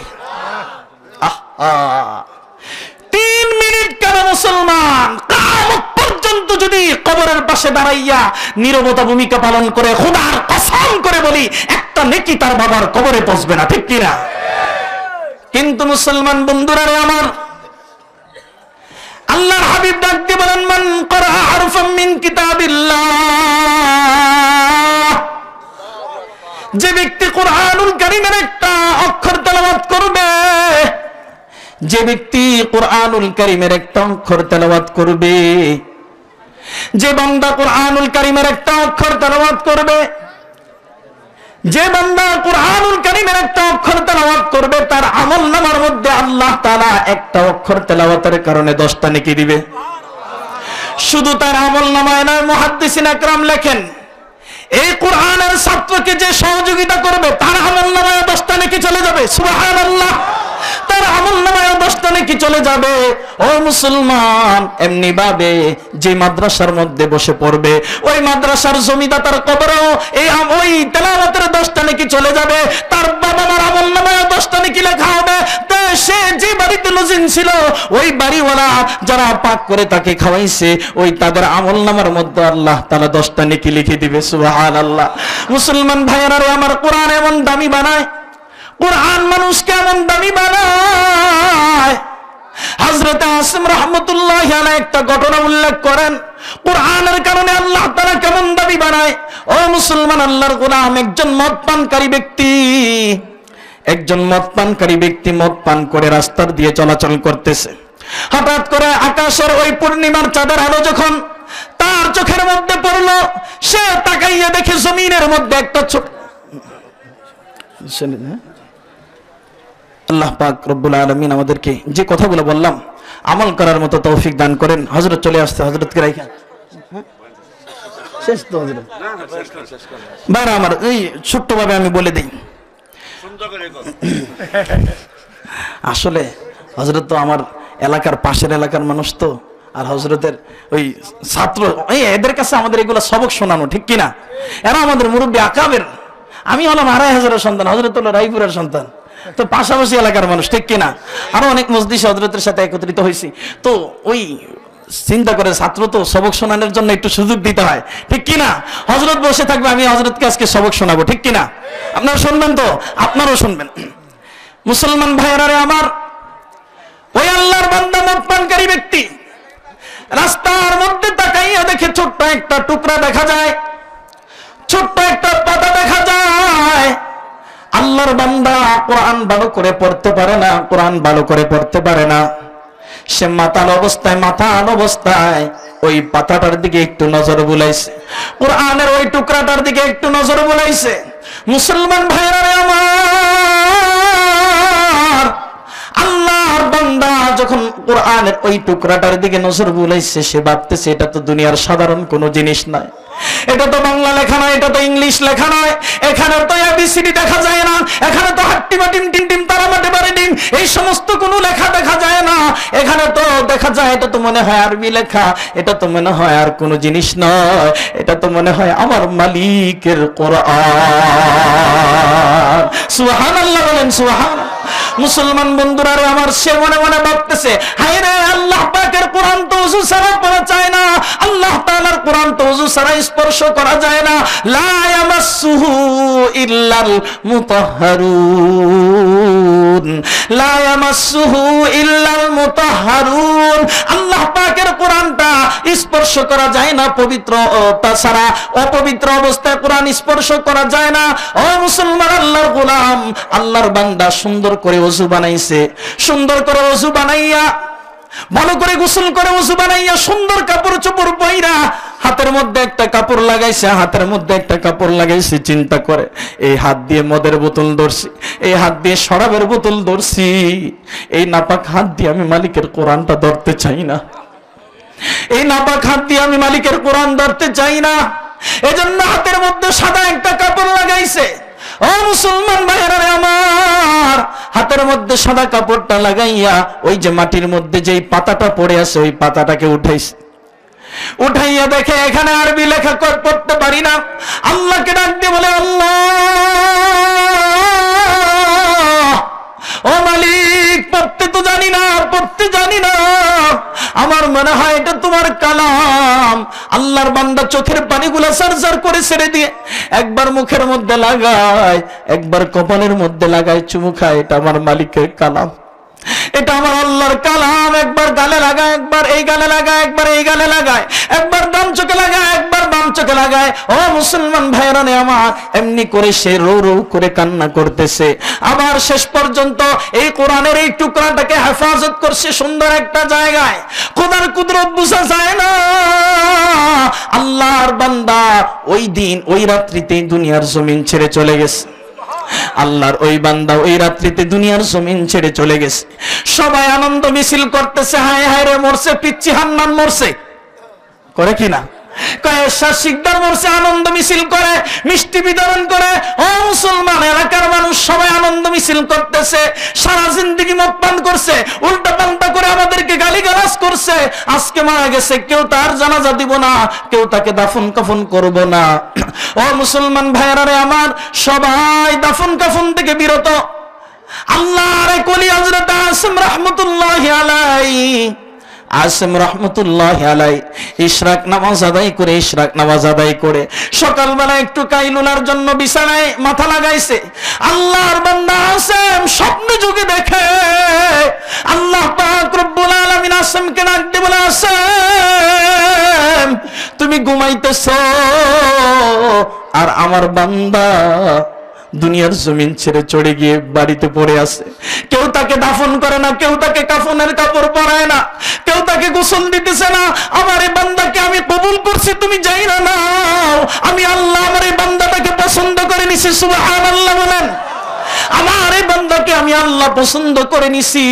তিন মিনিট কেন মুসলমান, কিয়ামত পর্যন্ত যদি কবরের পাশে দাঁড়াইয়া নীরবতা ভূমিকা পালন করে খোদার কসম করে বলি একটা নেকি তার বাবার কবরে পৌঁছবে না, ঠিক কিনা? কিন্তু মুসলমান বন্ধুরা রে আমার, আল্লাহর হাবিব ডাক দিয়ে বলেন মান করা হারফাম মিন কিতাবিল্লাহ, যে ব্যক্তি কুরআনুল কারীমের একটা অক্ষর তেলাওয়াত করবে, যে ব্যক্তি কুরআনুল কারীমের একটা অক্ষর তেলাওয়াত করবে, যে বান্দা কুরআনুল কারীমের একটা অক্ষর তেলাওয়াত করবে, যে বান্দা কুরআনুল কারীমের একটা অক্ষর তেলাওয়াত করবে তার আমলনামার মধ্যে আল্লাহ তাআলা একটা অক্ষর তেলাওয়াতের কারণে দশটা নেকি দিবে। শুধু তার আমলনামায় না, মুহাদ্দিসিন আকরাম লেখেন এই কুরআনের ছাত্রকে যে সহযোগিতা করবে তার আমলনামায় দশটা নেকি চলে যাবে। সুবহানাল্লাহ, তার আমলনামায় দশটা নেকি চলে যাবে। ও মুসলমান, এমনি ভাবে যে মাদ্রাসার মধ্যে বসে পড়বে ওই মাদ্রাসার জমিদাতার কবরেও এই ওই তেলাওয়াতের দশটা নেকি চলে যাবে, তার বাবা মার আমলনামায় দশটা নেকি লেখা হবে। সে যে বাড়িতে লজিন ছিল ওই বাড়িওয়ালা যারা পাক করে তাকে খাওয়াইছে ওই তাদের আমলনামার মধ্যে আল্লাহ তাআলা দশটা নেকি লিখে দিবে। সুবহানাল্লাহ। মুসলমান ভাইয়েরা রে আমার, কোরআন এমন দামি বানায়, কোরআন মানুষকে এমন দামি বানায়। হযরত আসিম রাহমাতুল্লাহি আলাইহি একটা ঘটনা উল্লেখ করেন কোরআনের কারণে আল্লাহ তাআলা কেমন দামি বানায়। ও মুসলমান, আল্লাহর গোলাম একজন মদপানকারী ব্যক্তি, একজন মদপানকারী ব্যক্তি মদ পান করে রাস্তার দিয়ে চলাচল করতেছে। হঠাৎ করে আকাশের ওই পূর্ণিমার চাঁদের আলো যখন তার চোখের মধ্যে পড়লো, সে তাকাইয়া দেখে জমিনের মধ্যে একটা ছোট, আল্লাহ পাক রব্বুল আলামিন আমাদেরকে যে কথাগুলো বললাম আমল করার মতো তৌফিক দান করেন। হযরত চলে আসছে, হযরতকে রাখা শেষ তো হযরত বাইরে আমার এই ছোট্ট ভাবে আমি বলে দিই আসলে হযরত তো আমার এলাকার পাশের এলাকার মানুষ তো, আর হযরতের ওই ছাত্র এদের কাছে আমাদের এগুলো সবক শোনানো, ঠিক কিনা? এরা আমাদের মুরব্বী আকাবের, আমি হলাম আড়াই হাজারের সন্তান, হযরত হলো রায়পুরের সন্তান, তো পাশাপাশি এলাকার মানুষ, ঠিক কিনা? আরো অনেক মজলিসে হযরতের সাথে একত্রিত হয়েছি, তো ওই চিন্তা করে ছাত্র তো সবক শোনানোর জন্য একটু সুযোগ দিতে হয়, ঠিক কিনা? হযরত বসে থাকবে, আমি হযরতকে আজকে সবক শোনাবো, ঠিক কিনা? আপনারা শুনবেন তো, আপনারাও শুনবেন। মুসলমান ভাইয়েরা রে আমার, ওই আল্লাহর বান্দা মদপানকারী ব্যক্তি রাস্তার মধ্যে তাকাইয়া দেখে ছোট্ট একটা টুকরা দেখা যায়, ছোট্ট একটা পাতা দেখা যায়। আল্লাহর বান্দা কোরআন ভালো করে পড়তে পারে না, কোরআন ভালো করে পড়তে পারে না। সে মাতাল অবস্থায় মাতাল অবস্থায় ওই পাতাটার দিকে একটু নজর বুলাইছে, কোরআনের ওই টুকরাটার দিকে একটু নজর বুলাইছে। মুসলমান ভাইরা রে আমার, আল্লাহর বান্দা যখন কোরআনের ওই টুকরাটার দিকে নজর বুলাইছে, সে ভাবতেছে এটা তো দুনিয়ার সাধারণ কোনো জিনিস নয়, এটা তো বাংলা লেখা নয়, এটা তো ইংলিশ লেখা নয়, এখানে তো এবিসিডি দেখা যায় না, এখানে তো হাট্টি বাটিম টিম টিম তারা মাঠে বাড়ি ডিম এই সমস্ত কোনো লেখা দেখা যায় না, এখানে তো দেখা যায় এটা তো মনে হয় আরবি লেখা, এটা তো মনে হয় আর কোনো জিনিস নয়, এটা তো মনে হয় আমার মালিকের কোরআন। সুবহানাল্লাহ বলেন, সুবহান। মুসলমান বন্ধুরা রে আমার, সে মনে মনে ভাবতেছে হায় রে, আল্লাহ পাকের কোরআন তো ওযু ছাড়া পড়া যায় না, আল্লাহ তাআলার কোরআন তো ওযু ছাড়া স্পর্শ করা যায় না। লা ইয়ামাসসুহু ইল্লাল মুতাহহারুন, লা ইয়ামাসসুহু ইল্লাল মুতাহহারুন। আল্লাহ পাকের কোরআনটা স্পর্শ করা যায় না, পবিত্র তাছাড়া অপবিত্র অবস্থায় কোরআন স্পর্শ করা যায় না। ও মুসলমান, আল্লাহর গোলাম আল্লাহর বান্দা সুন্দর করে ওযু বানাইছে, সুন্দর করে ওযু বানাইয়া ভালো করে গোসল করে ওযু বানাইয়া সুন্দর কাপড় চোপড় পয়রা হাতের মধ্যে একটা কাপড় লাগাইছে, হাতের মধ্যে একটা কাপড় লাগাইছে, চিন্তা করে এই হাত দিয়ে মদের বোতল ধরছি, এই হাত দিয়ে শরাবের বোতল ধরছি, এই নাপাক হাত দিয়ে আমি মালিকের কোরআনটা ধরতে চাই না, এই নাপাক হাত দিয়ে আমি মালিকের কোরআন ধরতে চাই না, এজন্য হাতের মধ্যে সাদা একটা কাপড় লাগাইছে। ও মুসলমান ভাইরা আমার, হাতের মধ্যে সাদা কাপড়টা লাগাইয়া ওই যে মাটির মধ্যে যেই পাতাটা পড়ে আছে ওই পাতাটাকে উঠাইছে, উঠাইয়া দেখে এখানে আরবি লেখা পড়তে পারি না, আল্লাহকে ডাক দিয়ে বলে আল্লাহ ও মালিক পড়তে তো জানি না, পড়তে জানি না, আমার মনে হয় এটা তোমার কালাম। আল্লাহর বান্দা চোখের পানিগুলা সারসার করে ছেড়ে দিয়ে একবার মুখের মধ্যে লাগায়, একবার কপালের মধ্যে লাগায়, চুমু খায়, এটা আমার মালিকের কালাম, এটা আমার আল্লাহর কালাম। একবার গালে লাগায়, একবার এই গালে লাগায়, একবার এই গালে লাগায়, একবার ডান চোখে লাগায়, একবার বাম চোখে লাগায়। ও মুসলমান ভাইরা আমার, এমনি করে সে রৌ রৌ করে কান্না করতেছে। আবার শেষ পর্যন্ত এই কোরআনের এই টুকরাটাকে হেফাজত করছে সুন্দর একটা জায়গায়। খোদার কুদরত বুঝা যায় না। আল্লাহর বান্দা ওই দিন ওই রাত্রিতেই দুনিয়ার জমিন ছেড়ে চলে গেছে। আল্লাহর ওই বান্দা ওই রাত্রিতে দুনিয়ার জমিন ছেড়ে চলে গেছে। সবাই আনন্দ মিছিল করতেছে, হায় হায় রে মরছে পিচ্চি হান্নান, মরছে করে কিনা আনন্দ মিছিল করে, মিষ্টি বিতরণ করে। ও মুসলমান, এলাকার মানুষ সবাই আনন্দ মিছিল করতেছে, সারা জিন্দগি মদপান করছে, উল্টা পাল্টা করে আমাদেরকে গালিগালাজ করছে। আজকে মারা গেছে, কেউ তার জানাজা দিব না, কেউ তাকে দাফন কাফন করব না। ও মুসলমান ভাইরা রে আমার, সবাই দাফন কাফন থেকে বিরত। আল্লাহর কলি হযরত আসিম রাহমাতুল্লাহি আলাইহি আসিম রহমতুল্লাহ আলাইহি ইশরাক নামাজ আদায় করে, ইশরাক নামাজ আদায় করে সকালবেলা একটু কাইলুলার জন্য বিছানায় মাথা লাগাইছে। আল্লাহর বান্দা আসিম স্বপ্ন যুগে দেখে আল্লাহ পাক রব্বুল আলামিন আসিমকে ডাক দিয়ে বলে, আসিম তুমি ঘুমাইতেছো আর আমার বান্দা দুনিয়ার জমিন ছেড়ে চড়ে গিয়ে বাড়িতে পড়ে আছে। কেউ তাকে দাফন করে না, কেউ তাকে কাফনের কাপড় পরায় না, কেউ তাকে গোসল দিতেছে না। আমার এই বান্দাকে আমি কবুল করছি, তুমি যাই না নাও, আমি আল্লাহ আমার এই বান্দাটাকে পছন্দ করে নিছি। সুবহানাল্লাহ বলেন। আমার এই বান্দাকে আমি আল্লাহ পছন্দ করে নিছি,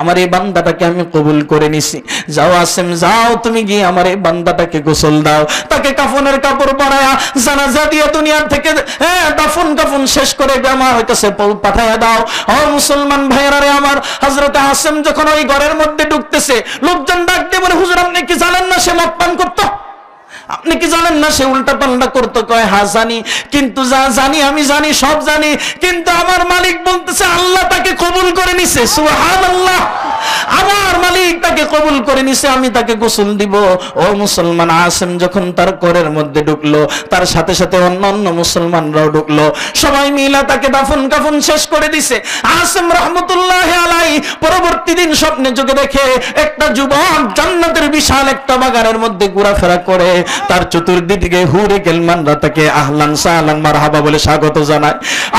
আমার এই বান্দাটাকে আমি কবুল করে নিছি। যাও আসিম যাও, তুমি গিয়ে আমার এই বান্দাটাকে গোসল দাও, তাকে কাফনের কাপড় পরায়া জানাজা দিয়ে দুনিয়ার থেকে হ্যাঁ দাফন কাফন শেষ করে আমার কাছে পাঠায়া দাও। ও মুসলমান ভাইরা রে আমার, হযরত আসিম যখন ওই ঘরের মধ্যে ঢুকতেছে, লোকজন ডাক দিয়ে বলে, হুজুর আপনি কি জানেন না সে মদপান করতো? আপনি কি জানেন না সে উল্টা পাল্টা করতো? কয় হ্যাঁ জানি, কিন্তু যা জানি আমি জানি সব জানি, কিন্তু আমার মালিক বলতেছে আল্লাহ তাকে কবুল করে নিছে। সুবহানাল্লাহ, আমার মালিক তাকে কবুল করে নিছে, আমি তাকে গোসল দিব। ও মুসলমান, আসিম যখন তার ঘরের মধ্যে ঢুকলো, তার সাথে সাথে অন্যান্য মুসলমানরাও ঢুকলো, সবাই মিলে তাকে দাফন কাফন শেষ করে দিছে। আসিম রহমতুল্লাহ আলাইহি পরবর্তী দিন স্বপ্নে যোগে দেখে একটা যুবক জান্নাতের বিশাল একটা বাগানের মধ্যে ঘোরাফেরা করে, তার চতুর্দিকে হুরে গেলমানরা তাকে আহলান সাহলান মারহাবা বলে স্বাগত জানায়।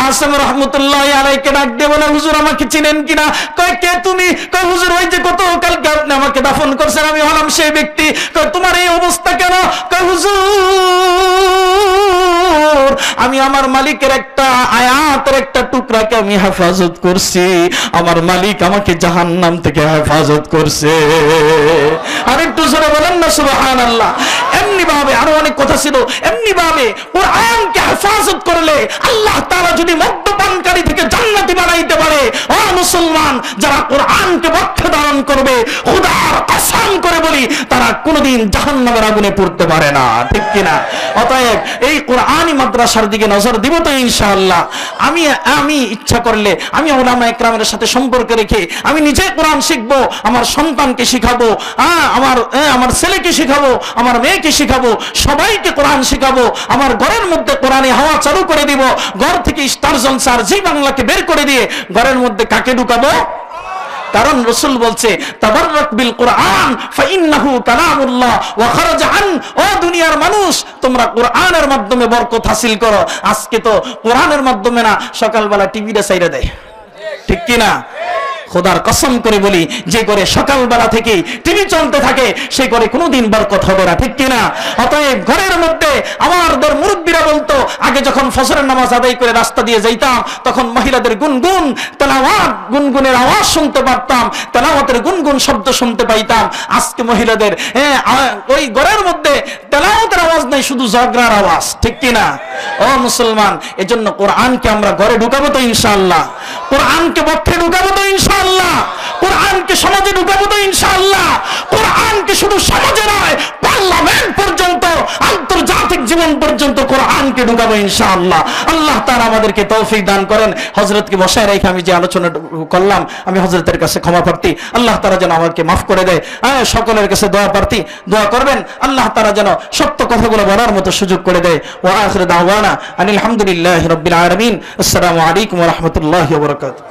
আসিম রহমতুল্লাহি আলাইহিকে ডাক দিয়ে বলে, হুজুর আমাকে চিনেন কিনা? কয় কে তুমি? কয় হুজুর ওই যে কত কালকে আপনি আমাকে দাফন করছেন, আমি হলাম সেই ব্যক্তি। কয় তোমার এই অবস্থা কেন? কয় হুজুর আমি আমার মালিকের একটা আয়াতের একটা টুকরাকে আমি হেফাজত করছি, আমার মালিক আমাকে জাহান্নাম থেকে হেফাজত করছে। আরেকটু জোরে বলেন না সুবহানাল্লাহ। এমনি ভাবে আরো অনেক কথা ছিল। এমনি ভাবে কোরআনকে হেফাজত করলে আল্লাহ তাআলা যদি মদ্যপানকারী থেকে জান্নাতি বানাইতে পারে, ও মুসলমান, যারা কোরআনকে পক্ষে ধারণ করবে, খোদার কসম করে বলি, তারা কোনোদিন জাহান্নামের আগুনে পড়তে পারে না। ঠিক কিনা? অতএব এই কোরআনি মাদ্রাসার দিকে নজর দিব তো ইনশাআল্লাহ। আমি আমি ইচ্ছা করলে আমি উলামায়ে কেরামের সাথে সম্পর্ক রেখে আমি নিজে কোরআন শিখবো, আমার সন্তানকে শিখাবো, হ্যাঁ আমার আমার ছেলেকে শিখাবো, আমার মেয়েকে শিখাবো, সবাইকে কোরআন শিখাবো। আমার ঘরের মধ্যে কোরআনে হাওয়া চালু করে দিব। ঘর থেকে স্টার জলসার জি বাংলাকে বের করে দিয়ে ঘরের মধ্যে কাকে ঢুকাবো? কারণ রাসূল বলছে তাবাররাক বিল কোরআন ফাইন্নাহু কালামুল্লাহ ওয়া খারাজ আন। ও দুনিয়ার মানুষ, তোমরা কোরআনের মাধ্যমে বরকত হাসিল করো। আজকে তো কোরআনের মাধ্যমে না, সকালবেলা টিভিটা ছাইড়া দেয়, ঠিক কি না? খোদার কসম করে বলি, যে করে সকালবেলা থেকে টিভি চলতে থাকে সে করে কোনোদিন বরকত হবে না, ঠিক কিনা? অতএব ঘরের মধ্যে আমার দর মুরব্বীরা বলতো, আগে যখন ফজরের নামাজ আদায় করে রাস্তা দিয়ে যাইতাম তখন মহিলাদের গুনগুন তেলাওয়াত গুনগুনের আওয়াজ শুনতে পারতাম, তেলাওয়াতের গুনগুন শব্দ শুনতে পাইতাম। আজকে মহিলাদের হ্যাঁ ওই ঘরের মধ্যে তেলাওয়াতের আওয়াজ নাই, শুধু ঝগড়ার আওয়াজ, ঠিক কিনা? ও মুসলমান, এজন্য কোরআনকে আমরা ঘরে ঢুকাবো তো ইনশাআল্লাহ, কোরআনকে বক্ষে ঢুকাবো তো ইনশাআল্লাহ, কোরআনকে সমাজে ঢুকাবো তো ইনশাআল্লাহ, কোরআনকে শুধু সমাজে নয় পার্লামেন্ট পর্যন্ত আন্তর্জাতিক জীবন পর্যন্ত কোরআনকে ঢুকাবো ইনশাআল্লাহ। আল্লাহ তাআলা আমাদেরকে তৌফিক দান করেন। হযরতকে বসায় রেখে আমি যে আলোচনা করলাম আমি হযরতের কাছে ক্ষমা প্রার্থী, আল্লাহ তাআলা যেন আমাকে মাফ করে দেয়। হ্যাঁ, সকলের কাছে দোয়া প্রার্থী, দোয়া করবেন আল্লাহ তাআলা যেন সত্য কথাগুলো বলার মতো সুযোগ করে দেয়। ওয়া আখিরু দাওয়ানা আনিল হামদুলিল্লাহি রাব্বিল আলামিন। আসসালামু আলাইকুম ওয়া রাহমাতুল্লাহি ওয়া বারাকাতুহু।